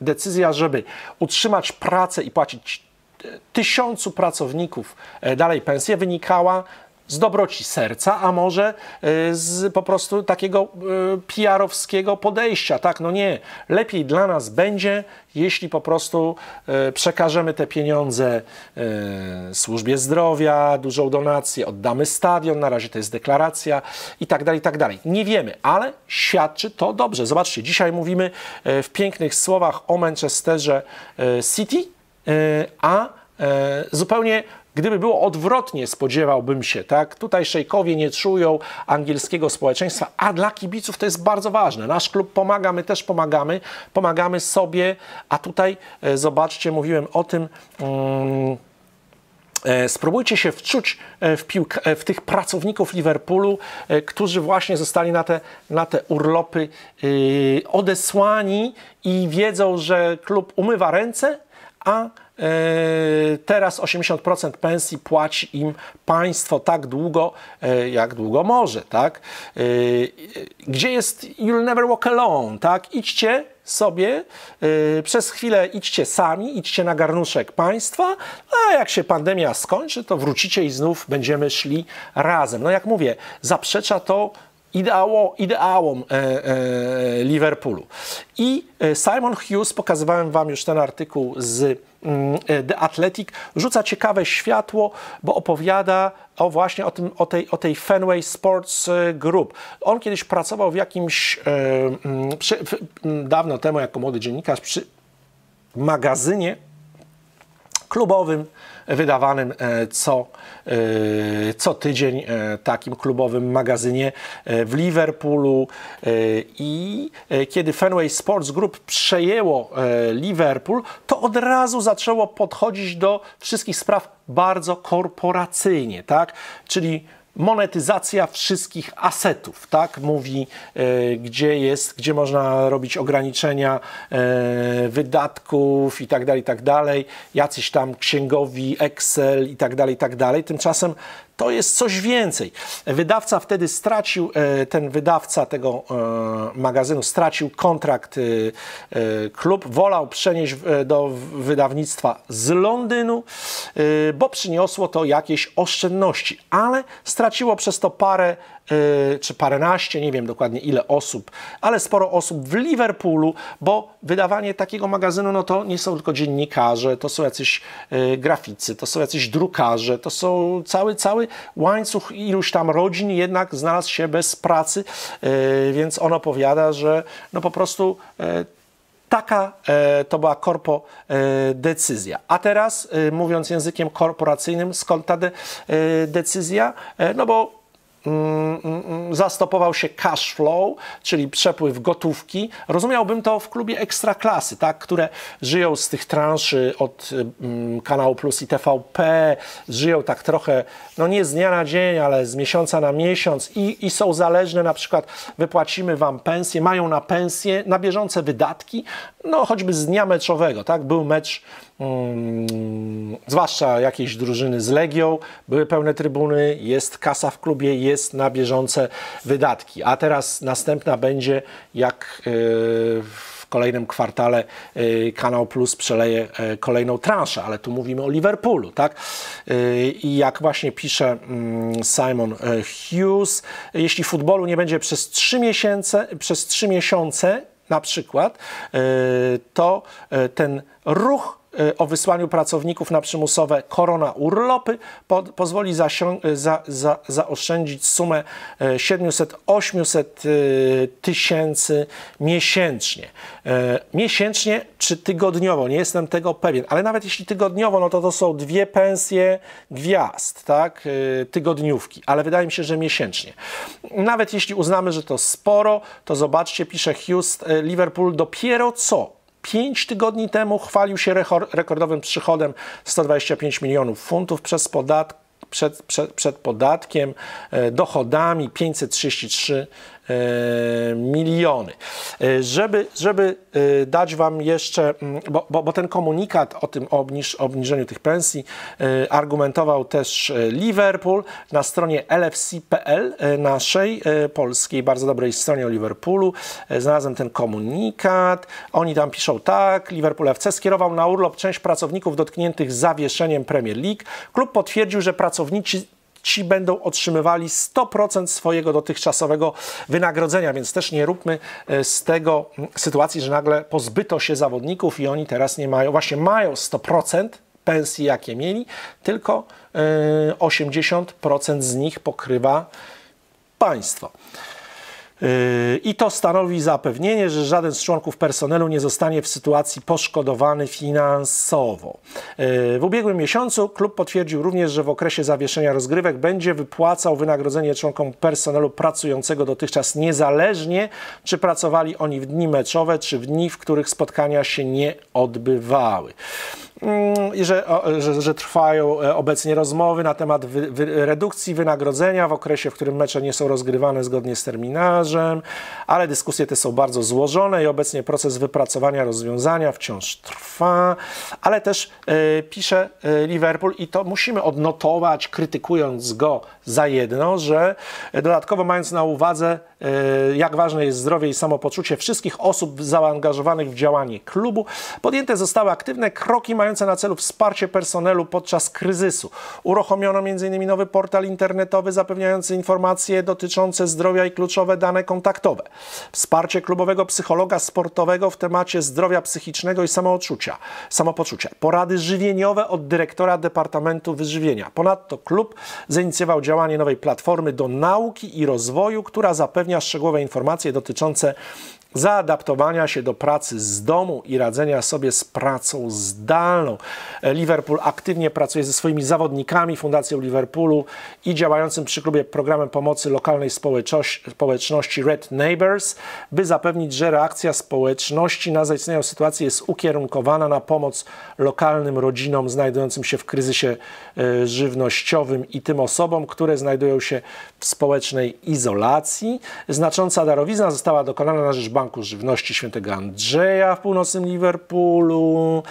decyzja, żeby utrzymać pracę i płacić 1000 pracowników dalej pensję, wynikała z dobroci serca, a może z po prostu takiego PR-owskiego podejścia. Tak, no nie, lepiej dla nas będzie, jeśli po prostu przekażemy te pieniądze służbie zdrowia, dużą donację, oddamy stadion, na razie to jest deklaracja i tak dalej, i tak dalej. Nie wiemy, ale świadczy to dobrze. Zobaczcie, dzisiaj mówimy w pięknych słowach o Manchesterze City, a zupełnie... Gdyby było odwrotnie, spodziewałbym się, tak? Tutaj szejkowie nie czują angielskiego społeczeństwa, a dla kibiców to jest bardzo ważne. Nasz klub pomaga, my też pomagamy sobie, a tutaj zobaczcie, mówiłem o tym, spróbujcie się wczuć w tych pracowników Liverpoolu, którzy właśnie zostali na te urlopy odesłani i wiedzą, że klub umywa ręce, a teraz 80% pensji płaci im państwo tak długo, jak długo może, tak? Gdzie jest You'll Never Walk Alone, tak? Idźcie sobie, przez chwilę idźcie sami, idźcie na garnuszek państwa, a jak się pandemia skończy, to wrócicie i znów będziemy szli razem. No jak mówię, zaprzecza to ideałom Liverpoolu. I Simon Hughes, pokazywałem wam już ten artykuł z The Athletic, rzuca ciekawe światło, bo opowiada o właśnie o tej Fenway Sports Group. On kiedyś pracował w jakimś, dawno temu jako młody dziennikarz, przy magazynie klubowym, wydawanym co tydzień, takim klubowym magazynie w Liverpoolu. I kiedy Fenway Sports Group przejęło Liverpool, to od razu zaczęło podchodzić do wszystkich spraw bardzo korporacyjnie, tak? Czyli monetyzacja wszystkich asetów, tak? Mówi, gdzie można robić ograniczenia wydatków i tak dalej, jacyś tam księgowi, Excel i tak dalej, tymczasem to jest coś więcej. Wydawca wtedy stracił, ten wydawca tego magazynu stracił kontrakt, klub wolał przenieść do wydawnictwa z Londynu, bo przyniosło to jakieś oszczędności, ale straciło przez to parę czy paręnaście, nie wiem dokładnie ile osób, ale sporo osób w Liverpoolu, bo wydawanie takiego magazynu, no to nie są tylko dziennikarze, to są jacyś graficy, to są jacyś drukarze, to są cały łańcuch iluś tam rodzin jednak znalazł się bez pracy, więc on opowiada, że no po prostu taka to była decyzja. A teraz, mówiąc językiem korporacyjnym, skąd ta decyzja? No bo zastopował się cash flow, czyli przepływ gotówki. Rozumiałbym to w klubie ekstraklasy, tak, które żyją z tych transzy od Kanału Plus i TVP, żyją tak trochę, no nie z dnia na dzień, ale z miesiąca na miesiąc i są zależne, na przykład wypłacimy wam pensję, mają na pensję, na bieżące wydatki, no choćby z dnia meczowego, tak, był mecz zwłaszcza jakiejś drużyny z Legią, były pełne trybuny, jest kasa w klubie, jest na bieżące wydatki. A teraz następna będzie, jak w kolejnym kwartale Kanał Plus przeleje kolejną transzę, ale tu mówimy o Liverpoolu, tak? I jak właśnie pisze Simon Hughes, jeśli futbolu nie będzie przez 3 miesiące na przykład, to ten ruch o wysłaniu pracowników na przymusowe korona-urlopy pozwoli zaoszczędzić sumę 700-800 tysięcy miesięcznie. Miesięcznie czy tygodniowo, nie jestem tego pewien, ale nawet jeśli tygodniowo, no to są 2 pensje gwiazd, tak? Tygodniówki, ale wydaje mi się, że miesięcznie. Nawet jeśli uznamy, że to sporo, to zobaczcie, pisze Hughes, Liverpool dopiero co 5 tygodni temu chwalił się rekordowym przychodem 125 milionów funtów przed podatkiem, dochodami 533 miliony. Żeby dać wam jeszcze, bo ten komunikat o tym obniżeniu tych pensji argumentował też Liverpool na stronie lfc.pl, naszej polskiej, bardzo dobrej stronie o Liverpoolu, znalazłem ten komunikat. Oni tam piszą tak: Liverpool FC skierował na urlop część pracowników dotkniętych zawieszeniem Premier League. Klub potwierdził, że pracownicy ci będą otrzymywali 100% swojego dotychczasowego wynagrodzenia, więc też nie róbmy z tego sytuacji, że nagle pozbyto się zawodników i oni teraz nie mają, właśnie mają 100% pensji, jakie mieli, tylko 80% z nich pokrywa państwo. I to stanowi zapewnienie, że żaden z członków personelu nie zostanie w sytuacji poszkodowany finansowo. W ubiegłym miesiącu klub potwierdził również, że w okresie zawieszenia rozgrywek będzie wypłacał wynagrodzenie członkom personelu pracującego dotychczas niezależnie, czy pracowali oni w dni meczowe, czy w dni, w których spotkania się nie odbywały. i że trwają obecnie rozmowy na temat redukcji wynagrodzenia w okresie, w którym mecze nie są rozgrywane zgodnie z terminarzem, ale dyskusje te są bardzo złożone i obecnie proces wypracowania rozwiązania wciąż trwa, ale też pisze Liverpool, i to musimy odnotować, krytykując go za jedno, że dodatkowo mając na uwadze, jak ważne jest zdrowie i samopoczucie wszystkich osób zaangażowanych w działanie klubu, podjęte zostały aktywne kroki mające na celu wsparcie personelu podczas kryzysu. Uruchomiono m.in. nowy portal internetowy zapewniający informacje dotyczące zdrowia i kluczowe dane kontaktowe. Wsparcie klubowego psychologa sportowego w temacie zdrowia psychicznego i samopoczucia. Porady żywieniowe od dyrektora Departamentu Wyżywienia. Ponadto klub zainicjował działanie nowej platformy do nauki i rozwoju, która zapewnia szczegółowe informacje dotyczące zaadaptowania się do pracy z domu i radzenia sobie z pracą zdalną. Liverpool aktywnie pracuje ze swoimi zawodnikami, Fundacją Liverpoolu i działającym przy klubie programem pomocy lokalnej społeczności Red Neighbours, by zapewnić, że reakcja społeczności na zaistniałą sytuację jest ukierunkowana na pomoc lokalnym rodzinom znajdującym się w kryzysie żywnościowym i tym osobom, które znajdują się w społecznej izolacji. Znacząca darowizna została dokonana na rzecz Banku Żywności Świętego Andrzeja w północnym Liverpoolu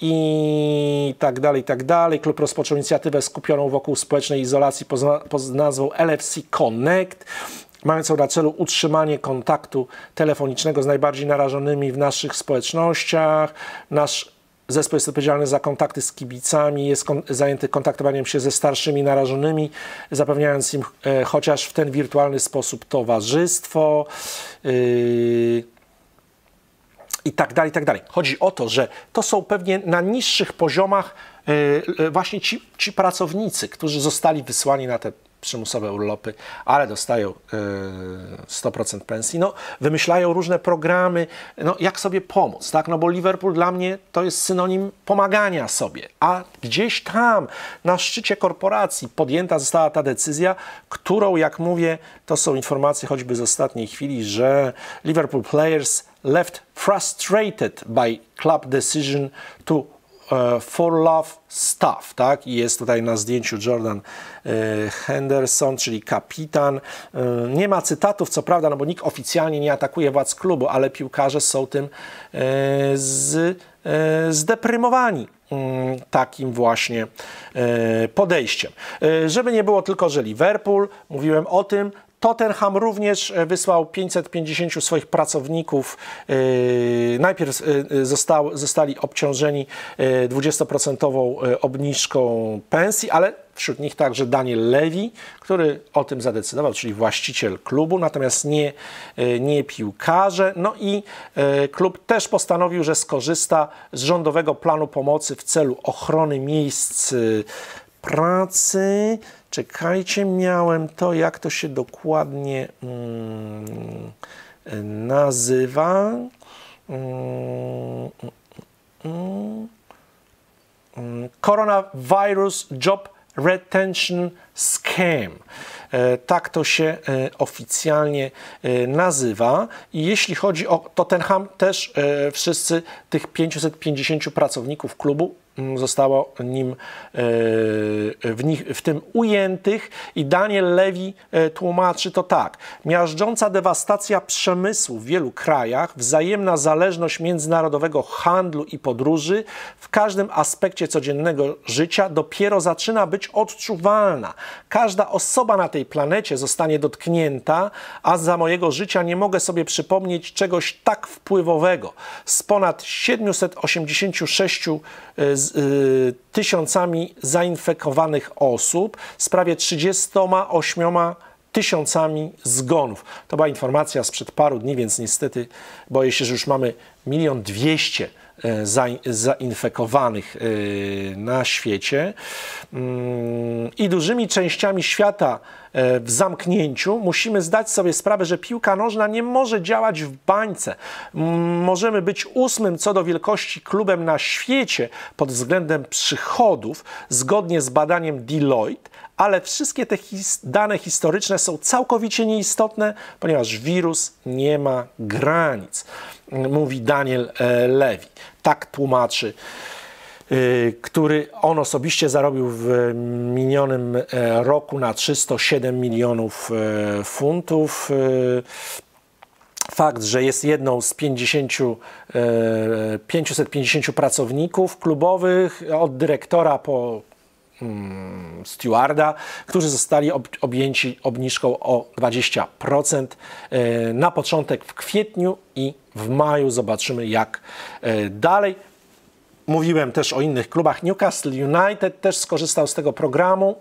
i tak dalej, i tak dalej. Klub rozpoczął inicjatywę skupioną wokół społecznej izolacji pod nazwą LFC Connect, mającą na celu utrzymanie kontaktu telefonicznego z najbardziej narażonymi w naszych społecznościach. Nasz zespół jest odpowiedzialny za kontakty z kibicami, jest zajęty kontaktowaniem się ze starszymi narażonymi, zapewniając im chociaż w ten wirtualny sposób towarzystwo i tak dalej, i tak dalej. Chodzi o to, że to są pewnie na niższych poziomach właśnie ci pracownicy, którzy zostali wysłani na te przymusowe urlopy, ale dostają 100% pensji, no, wymyślają różne programy, no, jak sobie pomóc, tak? No bo Liverpool dla mnie to jest synonim pomagania sobie, a gdzieś tam na szczycie korporacji podjęta została ta decyzja, którą, jak mówię, to są informacje choćby z ostatniej chwili, że Liverpool players left frustrated by club decision to for love staff, tak? I jest tutaj na zdjęciu Jordan Henderson, czyli kapitan. Nie ma cytatów, co prawda, no bo nikt oficjalnie nie atakuje władz klubu, ale piłkarze są tym zdeprymowani takim właśnie podejściem. Żeby nie było tylko, że Liverpool, mówiłem o tym, Tottenham również wysłał 550 swoich pracowników. Najpierw zostali obciążeni 20% obniżką pensji, ale wśród nich także Daniel Levy, który o tym zadecydował, czyli właściciel klubu, natomiast nie piłkarze. No i klub też postanowił, że skorzysta z rządowego planu pomocy w celu ochrony miejsc pracy. Czekajcie, miałem to, jak to się dokładnie nazywa. Coronavirus Job Retention Scheme. Tak to się oficjalnie nazywa. I jeśli chodzi o Tottenham, też wszyscy tych 550 pracowników klubu zostało w tym ujętych, i Daniel Levy tłumaczy to tak. Miażdżąca dewastacja przemysłu w wielu krajach, wzajemna zależność międzynarodowego handlu i podróży w każdym aspekcie codziennego życia dopiero zaczyna być odczuwalna. Każda osoba na tej planecie zostanie dotknięta, a za mojego życia nie mogę sobie przypomnieć czegoś tak wpływowego. Z ponad 786 tysiącami zainfekowanych osób, z prawie 38 tysiącami zgonów. To była informacja sprzed paru dni, więc niestety boję się, że już mamy 1 200 000 zainfekowanych na świecie i dużymi częściami świata w zamknięciu. Musimy zdać sobie sprawę, że piłka nożna nie może działać w bańce. Możemy być 8. co do wielkości klubem na świecie pod względem przychodów, zgodnie z badaniem Deloitte, ale wszystkie te dane historyczne są całkowicie nieistotne, ponieważ wirus nie ma granic, mówi Daniel Levy. Tak tłumaczy który on osobiście zarobił w minionym roku na 307 milionów funtów. Fakt, że jest jedną z 550 pracowników klubowych, od dyrektora po stewarda, którzy zostali objęci obniżką o 20% na początek w kwietniu i w maju. Zobaczymy, jak dalej. Mówiłem też o innych klubach. Newcastle United też skorzystał z tego programu.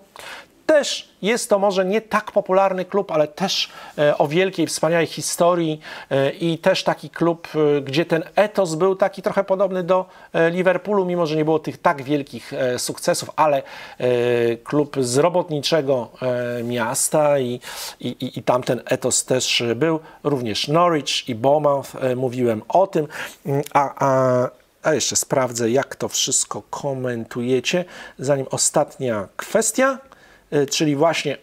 Też jest to może nie tak popularny klub, ale też o wielkiej, wspaniałej historii i też taki klub, gdzie ten etos był taki trochę podobny do Liverpoolu, mimo że nie było tych tak wielkich sukcesów, ale klub z robotniczego miasta i tamten etos też był. Również Norwich i Bournemouth, mówiłem o tym. A jeszcze sprawdzę, jak to wszystko komentujecie. Zanim ostatnia kwestia, czyli właśnie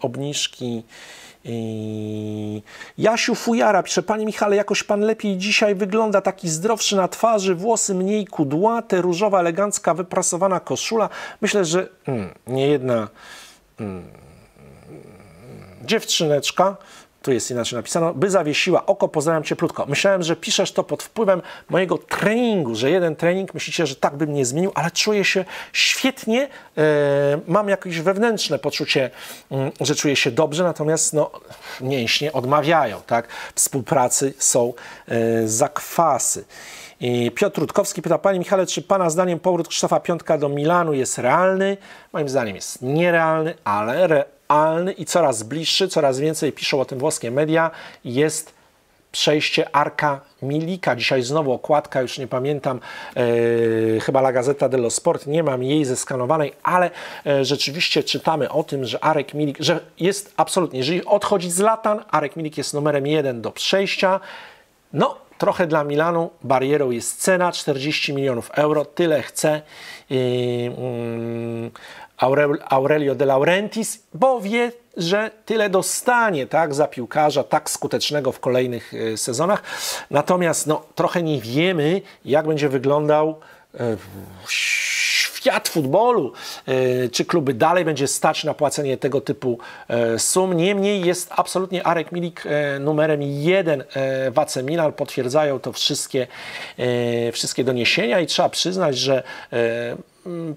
obniżki. Jasiu Fujara pisze: Panie Michale, jakoś Pan lepiej dzisiaj wygląda, taki zdrowszy na twarzy, włosy mniej kudłate, różowa, elegancka, wyprasowana koszula. Myślę, że niejedna dziewczyneczka, tu jest inaczej napisano, by zawiesiła oko. Pozdrawiam cieplutko. Myślałem, że piszesz to pod wpływem mojego treningu, że jeden trening, myślicie, że tak bym nie zmienił, ale czuję się świetnie, mam jakieś wewnętrzne poczucie, że czuję się dobrze, natomiast no, mięśnie odmawiają, tak? Współpracy są zakwasy. I Piotr Rutkowski pyta: Panie Michale, czy Pana zdaniem powrót Krzysztofa Piątka do Milanu jest realny? Moim zdaniem jest nierealny, ale i coraz bliższy, coraz więcej piszą o tym włoskie media, jest przejście Arka Milika. Dzisiaj znowu okładka, już nie pamiętam, chyba La Gazzetta dello Sport, nie mam jej zeskanowanej, ale rzeczywiście czytamy o tym, że Arek Milik, że jest absolutnie, jeżeli odchodzi Zlatan, Arek Milik jest numerem 1 do przejścia. No, trochę dla Milanu barierą jest cena, 40 milionów euro, tyle chce Aurelio De Laurentiis, bo wie, że tyle dostanie, tak, za piłkarza tak skutecznego w kolejnych sezonach. Natomiast no, trochę nie wiemy, jak będzie wyglądał świat futbolu, czy kluby dalej będzie stać na płacenie tego typu sum. Niemniej jest absolutnie Arek Milik numerem 1 w AC Milan, potwierdzają to wszystkie doniesienia i trzeba przyznać, że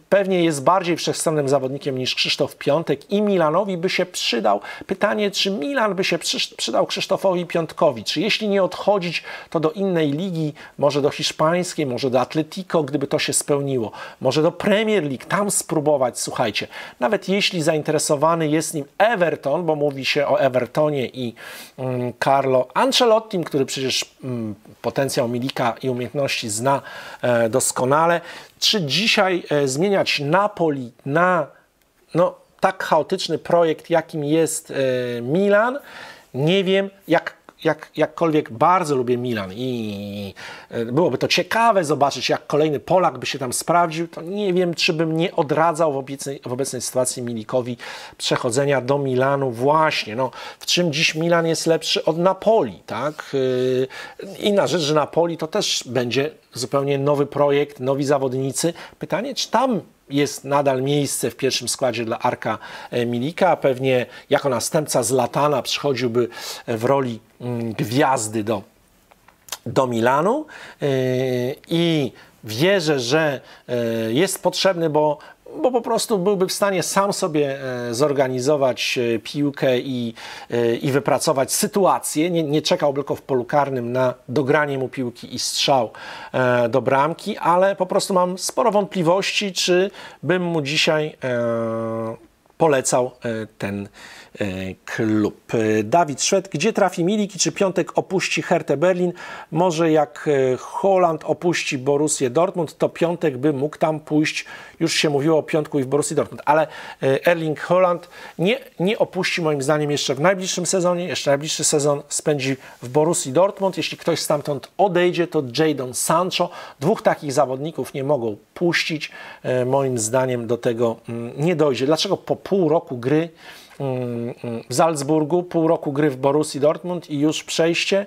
pewnie jest bardziej wszechstronnym zawodnikiem niż Krzysztof Piątek i Milanowi by się przydał. Pytanie, czy Milan by się przydał Krzysztofowi Piątkowi? Czy jeśli nie odchodzić, to do innej ligi, może do hiszpańskiej, może do Atletico, gdyby to się spełniło, może do Premier League, tam spróbować, słuchajcie. Nawet jeśli zainteresowany jest nim Everton, bo mówi się o Evertonie i Carlo Ancelottim, który przecież potencjał Milika i umiejętności zna doskonale, czy dzisiaj zmieniać Napoli na tak chaotyczny projekt, jakim jest Milan? Nie wiem, jakkolwiek bardzo lubię Milan i byłoby to ciekawe zobaczyć, jak kolejny Polak by się tam sprawdził, to nie wiem, czy bym nie odradzał w obecnej sytuacji Milikowi przechodzenia do Milanu. Właśnie, w czym dziś Milan jest lepszy od Napoli, tak? Inna rzecz, że Napoli to też będzie zupełnie nowy projekt, nowi zawodnicy. Pytanie, czy tam jest nadal miejsce w pierwszym składzie dla Arka Milika, a pewnie jako następca Zlatana przychodziłby w roli gwiazdy do Milanu. I wierzę, że jest potrzebny, bo po prostu byłby w stanie sam sobie zorganizować piłkę i wypracować sytuację. Nie czekał tylko w polu karnym na dogranie mu piłki i strzał do bramki, ale po prostu mam sporo wątpliwości, czy bym mu dzisiaj polecał ten klub. Dawid Szwed: gdzie trafi Milik i czy Piątek opuści Hertę Berlin? Może jak Haaland opuści Borussię Dortmund, to Piątek by mógł tam pójść. Już się mówiło o Piątku i w Borussii Dortmund, ale Erling Haaland nie opuści, moim zdaniem, jeszcze w najbliższym sezonie. Jeszcze najbliższy sezon spędzi w Borussii Dortmund. Jeśli ktoś stamtąd odejdzie, to Jadon Sancho. Dwóch takich zawodników nie mogą puścić. Moim zdaniem do tego nie dojdzie. Dlaczego po pół roku gry w Salzburgu, pół roku gry w Borussii Dortmund i już przejście,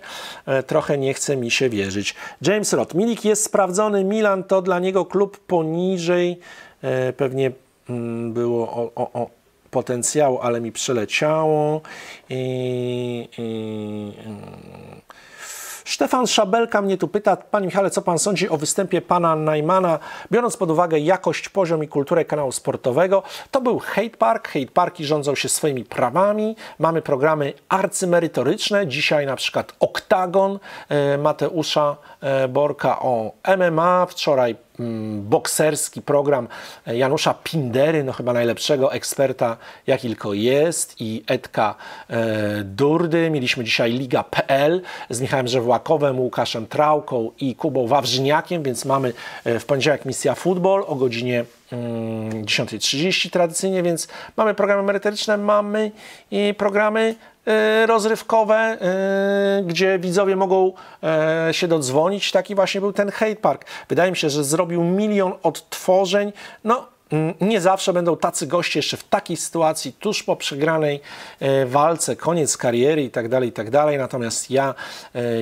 trochę nie chce mi się wierzyć. James Roth, Milik jest sprawdzony, Milan to dla niego klub poniżej, pewnie było o potencjału, ale mi przeleciało. Stefan Szabelka mnie tu pyta, panie Michale, co pan sądzi o występie pana Najmana, biorąc pod uwagę jakość, poziom i kulturę kanału sportowego? To był hate park, hate parki rządzą się swoimi prawami, mamy programy arcymerytoryczne, dzisiaj na przykład Oktagon Mateusza Borka o MMA, wczoraj bokserski program Janusza Pindery, no chyba najlepszego eksperta, jak tylko jest, i Edka Durdy. Mieliśmy dzisiaj Liga.pl z Michałem Żewłakowem, Łukaszem Trałką i Kubą Wawrzyniakiem, więc mamy w poniedziałek Misja Futbol o godzinie 10:30 tradycyjnie, więc mamy programy merytoryczne, mamy i programy rozrywkowe, gdzie widzowie mogą się dodzwonić. Taki właśnie był ten hate park. Wydaje mi się, że zrobił milion odtworzeń. No, nie zawsze będą tacy goście jeszcze w takiej sytuacji, tuż po przegranej walce, koniec kariery i tak dalej, natomiast ja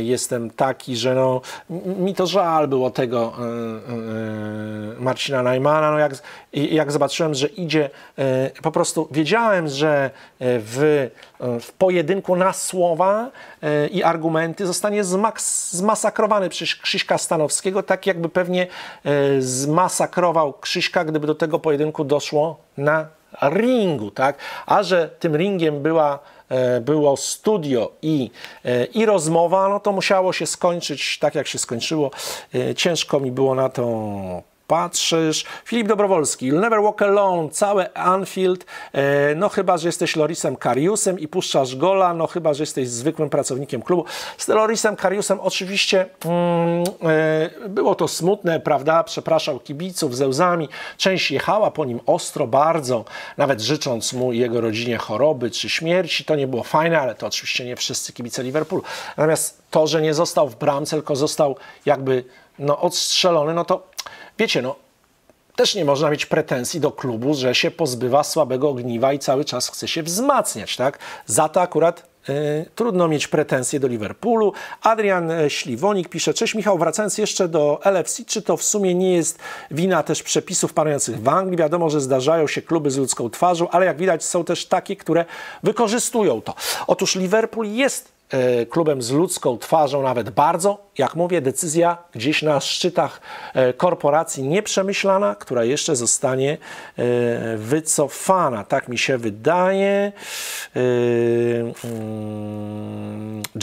jestem taki, że no, mi to żal było tego Marcina Najmana, no jak zobaczyłem, że idzie, po prostu wiedziałem, że w pojedynku na słowa i argumenty zostanie zmasakrowany przez Krzyśka Stanowskiego, tak jakby pewnie zmasakrował Krzyśka, gdyby do tego pojedynku doszło na ringu, tak? A że tym ringiem było studio i rozmowa, no to musiało się skończyć tak, jak się skończyło. Ciężko mi było na to patrzysz. Filip Dobrowolski, You'll Never Walk Alone, całe Anfield, no chyba, że jesteś Lorisem Kariusem i puszczasz gola, no chyba, że jesteś zwykłym pracownikiem klubu. Z Lorisem Kariusem oczywiście było to smutne, prawda, przepraszał kibiców ze łzami, część jechała po nim ostro bardzo, nawet życząc mu i jego rodzinie choroby czy śmierci, to nie było fajne, ale to oczywiście nie wszyscy kibice Liverpoolu. Natomiast to, że nie został w bramce, tylko został jakby no, odstrzelony, no to wiecie, no, też nie można mieć pretensji do klubu, że się pozbywa słabego ogniwa i cały czas chce się wzmacniać, tak? Za to akurat trudno mieć pretensje do Liverpoolu. Adrian Śliwonik pisze, cześć Michał, wracając jeszcze do LFC, czy to w sumie nie jest wina też przepisów panujących w Anglii? Wiadomo, że zdarzają się kluby z ludzką twarzą, ale jak widać są też takie, które wykorzystują to. Otóż Liverpool jest klubem z ludzką twarzą, nawet bardzo, jak mówię, decyzja gdzieś na szczytach korporacji nieprzemyślana, która jeszcze zostanie wycofana. Tak mi się wydaje.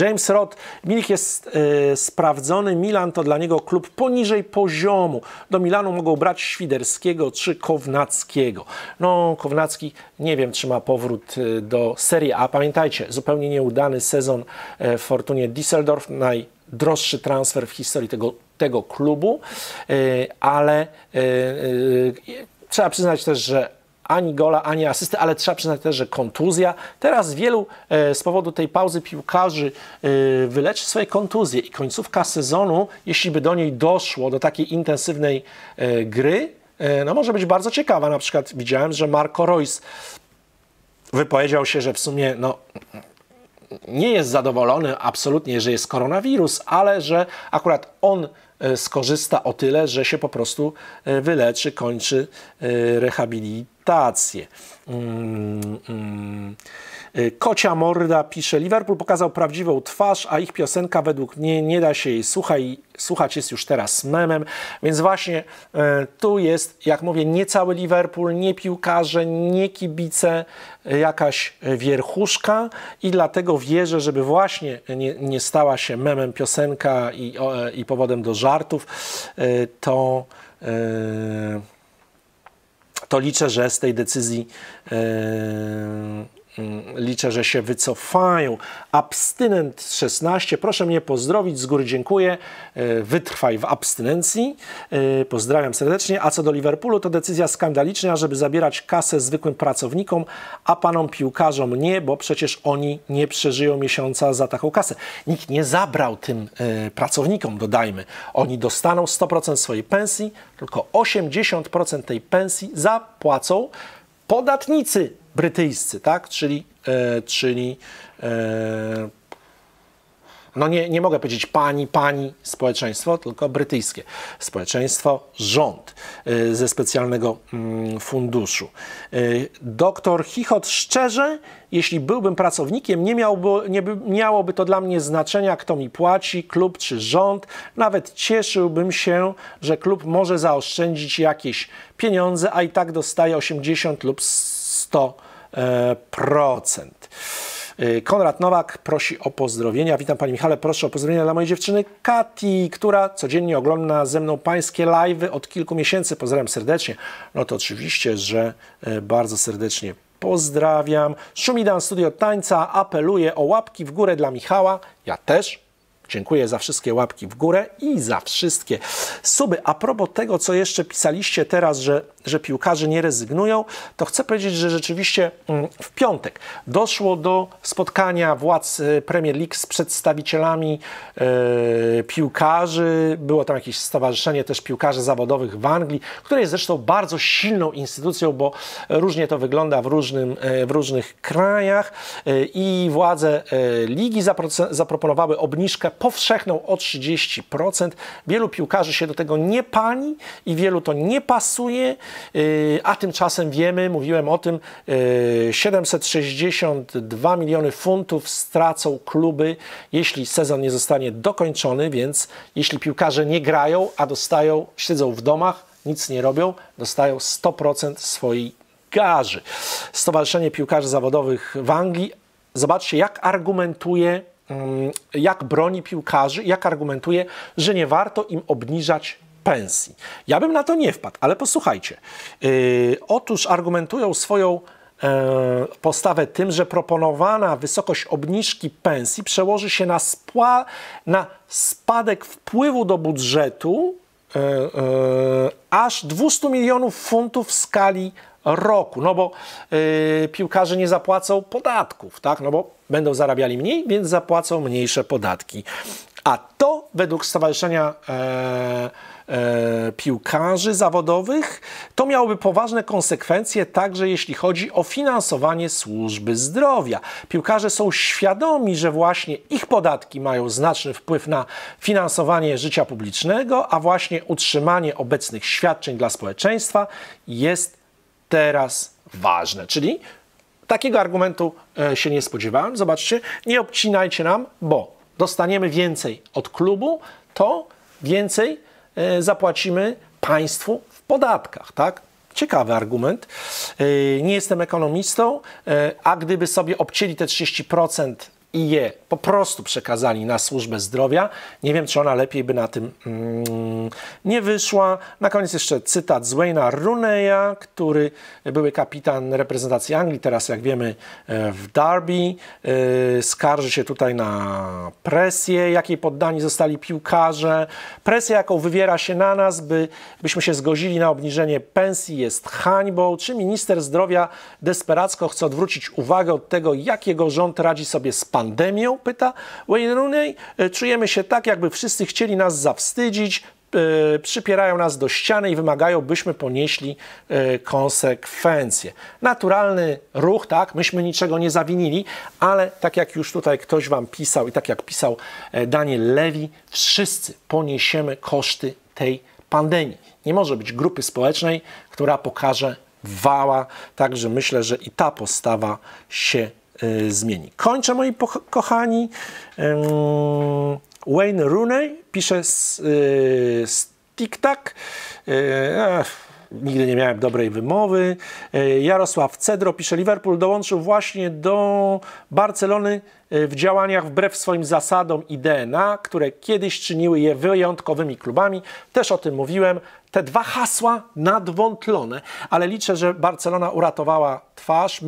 James Roth, Milik jest sprawdzony, Milan to dla niego klub poniżej poziomu. Do Milanu mogą brać Świderskiego czy Kownackiego. No, Kownacki, nie wiem, czy ma powrót do Serie A. Pamiętajcie, zupełnie nieudany sezon w Fortunie Düsseldorf, najdroższy transfer w historii tego klubu, ale trzeba przyznać też, że ani gola, ani asysty, ale trzeba przyznać też, że kontuzja. Teraz wielu z powodu tej pauzy piłkarzy wyleczy swoje kontuzje i końcówka sezonu, jeśli by do niej doszło, do takiej intensywnej gry, no może być bardzo ciekawa. Na przykład widziałem, że Marco Reus wypowiedział się, że w sumie no, nie jest zadowolony absolutnie, że jest koronawirus, ale że akurat on skorzysta o tyle, że się po prostu wyleczy, kończy rehabilitację. Kocia Morda pisze, Liverpool pokazał prawdziwą twarz, a ich piosenka według mnie nie da się jej słuchać, jest już teraz memem, więc właśnie tu jest, jak mówię, nie cały Liverpool, nie piłkarze, nie kibice, jakaś wierchuszka i dlatego wierzę, żeby właśnie nie stała się memem piosenka i powodem do żartów, to liczę, że z tej decyzji liczę, że się wycofają. Abstynent 16, proszę mnie pozdrowić, z góry dziękuję, wytrwaj w abstynencji, pozdrawiam serdecznie. A co do Liverpoolu, to decyzja skandaliczna, żeby zabierać kasę zwykłym pracownikom, a panom piłkarzom nie, bo przecież oni nie przeżyją miesiąca za taką kasę. Nikt nie zabrał tym pracownikom, dodajmy. Oni dostaną 100% swojej pensji, tylko 80% tej pensji zapłacą podatnicy. brytyjscy, tak? Czyli no nie mogę powiedzieć pani społeczeństwo, tylko brytyjskie społeczeństwo, rząd ze specjalnego funduszu. Doktor Chichot, szczerze, jeśli byłbym pracownikiem, nie miałoby to dla mnie znaczenia, kto mi płaci, klub czy rząd. Nawet cieszyłbym się, że klub może zaoszczędzić jakieś pieniądze, a i tak dostaje 80 lub 100%. Konrad Nowak prosi o pozdrowienia. Witam Panie Michale, proszę o pozdrowienia dla mojej dziewczyny Kati, która codziennie ogląda ze mną Pańskie live'y od kilku miesięcy. Pozdrawiam serdecznie. No to oczywiście, że bardzo serdecznie pozdrawiam. Szumidan Studio Tańca apeluje o łapki w górę dla Michała. Ja też dziękuję za wszystkie łapki w górę i za wszystkie suby. A propos tego, co jeszcze pisaliście teraz, że piłkarze nie rezygnują, to chcę powiedzieć, że rzeczywiście w piątek doszło do spotkania władz Premier League z przedstawicielami piłkarzy. Było tam jakieś stowarzyszenie też piłkarzy zawodowych w Anglii, które jest zresztą bardzo silną instytucją, bo różnie to wygląda w różnych krajach. I władze ligi zaproponowały obniżkę powszechną o 30%. Wielu piłkarzy się do tego nie pani i wielu to nie pasuje, a tymczasem wiemy, mówiłem o tym, 762 miliony funtów stracą kluby, jeśli sezon nie zostanie dokończony, więc jeśli piłkarze nie grają, a dostają, siedzą w domach, nic nie robią, dostają 100% swojej garzy. Stowarzyszenie Piłkarzy Zawodowych w Anglii, zobaczcie, jak argumentuje, jak broni piłkarzy, jak argumentuje, że nie warto im obniżać pensji. Ja bym na to nie wpadł, ale posłuchajcie. Otóż argumentują swoją postawę tym, że proponowana wysokość obniżki pensji przełoży się na spadek wpływu do budżetu aż 200 milionów funtów w skali roku, no bo piłkarze nie zapłacą podatków, tak? No bo będą zarabiali mniej, więc zapłacą mniejsze podatki. A to według Stowarzyszenia Piłkarzy Zawodowych to miałoby poważne konsekwencje także jeśli chodzi o finansowanie służby zdrowia. Piłkarze są świadomi, że właśnie ich podatki mają znaczny wpływ na finansowanie życia publicznego, a właśnie utrzymanie obecnych świadczeń dla społeczeństwa jest teraz ważne. Czyli takiego argumentu się nie spodziewałem. Zobaczcie, nie obcinajcie nam, bo dostaniemy więcej od klubu, to więcej zapłacimy państwu w podatkach, tak? Ciekawy argument. Nie jestem ekonomistą, a gdyby sobie obcięli te 30% i je po prostu przekazali na służbę zdrowia, nie wiem, czy ona lepiej by na tym nie wyszła. Na koniec jeszcze cytat z Wayna Rooneya, który były kapitan reprezentacji Anglii, teraz jak wiemy w Derby. Skarży się tutaj na presję, jakiej poddani zostali piłkarze. Presja, jaką wywiera się na nas, byśmy się zgodzili na obniżenie pensji, jest hańbą. Czy minister zdrowia desperacko chce odwrócić uwagę od tego, jak jego rząd radzi sobie z pandemią, pyta Wayne Rooney. Czujemy się tak, jakby wszyscy chcieli nas zawstydzić, przypierają nas do ściany i wymagają, byśmy ponieśli konsekwencje. Naturalny ruch, tak? Myśmy niczego nie zawinili, ale tak jak już tutaj ktoś wam pisał i tak jak pisał Daniel Levy, wszyscy poniesiemy koszty tej pandemii. Nie może być grupy społecznej, która pokaże wała, także myślę, że i ta postawa się zmieni. Kończę, moi kochani. Wayne Rooney pisze z TikTok. Nigdy nie miałem dobrej wymowy. Jarosław Cedro pisze, Liverpool dołączył właśnie do Barcelony w działaniach wbrew swoim zasadom i DNA, które kiedyś czyniły je wyjątkowymi klubami. Też o tym mówiłem. Te dwa hasła nadwątlone, ale liczę, że Barcelona uratowała twarz.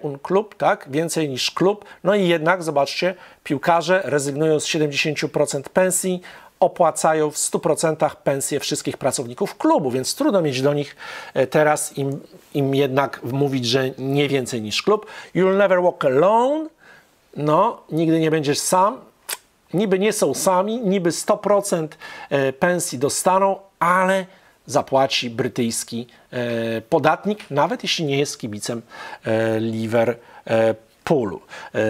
Un klub, tak? Więcej niż klub. No i jednak, zobaczcie, piłkarze rezygnują z 70% pensji, opłacają w 100% pensje wszystkich pracowników klubu, więc trudno mieć do nich teraz im jednak wmówić, że nie więcej niż klub. You'll never walk alone. No, nigdy nie będziesz sam. Niby nie są sami, niby 100% pensji dostaną, ale zapłaci brytyjski podatnik, nawet jeśli nie jest kibicem Liverpoolu.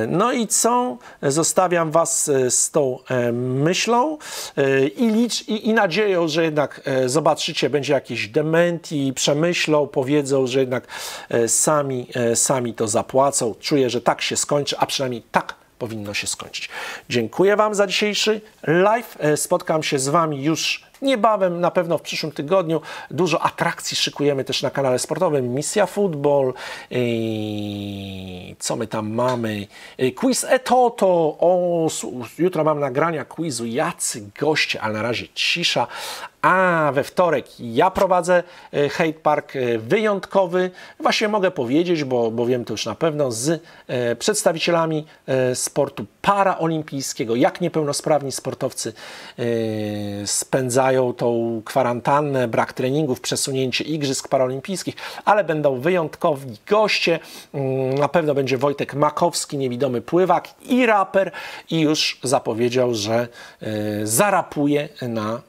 No i co? Zostawiam Was z tą myślą i nadzieją, że jednak zobaczycie, będzie jakiś dementi, przemyślą, powiedzą, że jednak sami to zapłacą. Czuję, że tak się skończy, a przynajmniej tak powinno się skończyć. Dziękuję Wam za dzisiejszy live. Spotkam się z Wami już niebawem, na pewno w przyszłym tygodniu. Dużo atrakcji szykujemy też na kanale sportowym. Misja Futbol. Co my tam mamy? Quiz Etoto. O, jutro mam nagrania quizu. Jacy goście, a na razie cisza. A we wtorek ja prowadzę Hate Park wyjątkowy. Właśnie mogę powiedzieć, bo wiem to już na pewno, z przedstawicielami sportu paraolimpijskiego, jak niepełnosprawni sportowcy spędzają tą kwarantannę, brak treningów, przesunięcie igrzysk paraolimpijskich, ale będą wyjątkowi goście. Na pewno będzie Wojtek Makowski, niewidomy pływak i raper, i już zapowiedział, że zarapuje na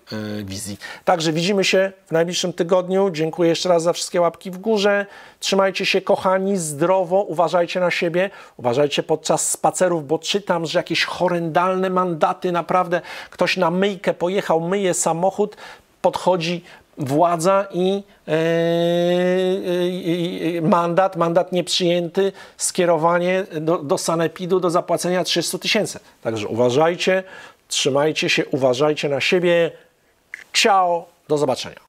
wizji. Także widzimy się w najbliższym tygodniu. Dziękuję jeszcze raz za wszystkie łapki w górę. Trzymajcie się, kochani, zdrowo, uważajcie na siebie, uważajcie podczas spacerów, bo czytam, że jakieś horrendalne mandaty, naprawdę ktoś na myjkę pojechał, myje samochód, podchodzi władza i mandat nieprzyjęty, skierowanie do sanepidu do zapłacenia 30 000. Także uważajcie, trzymajcie się, uważajcie na siebie. Ciao, do zobaczenia.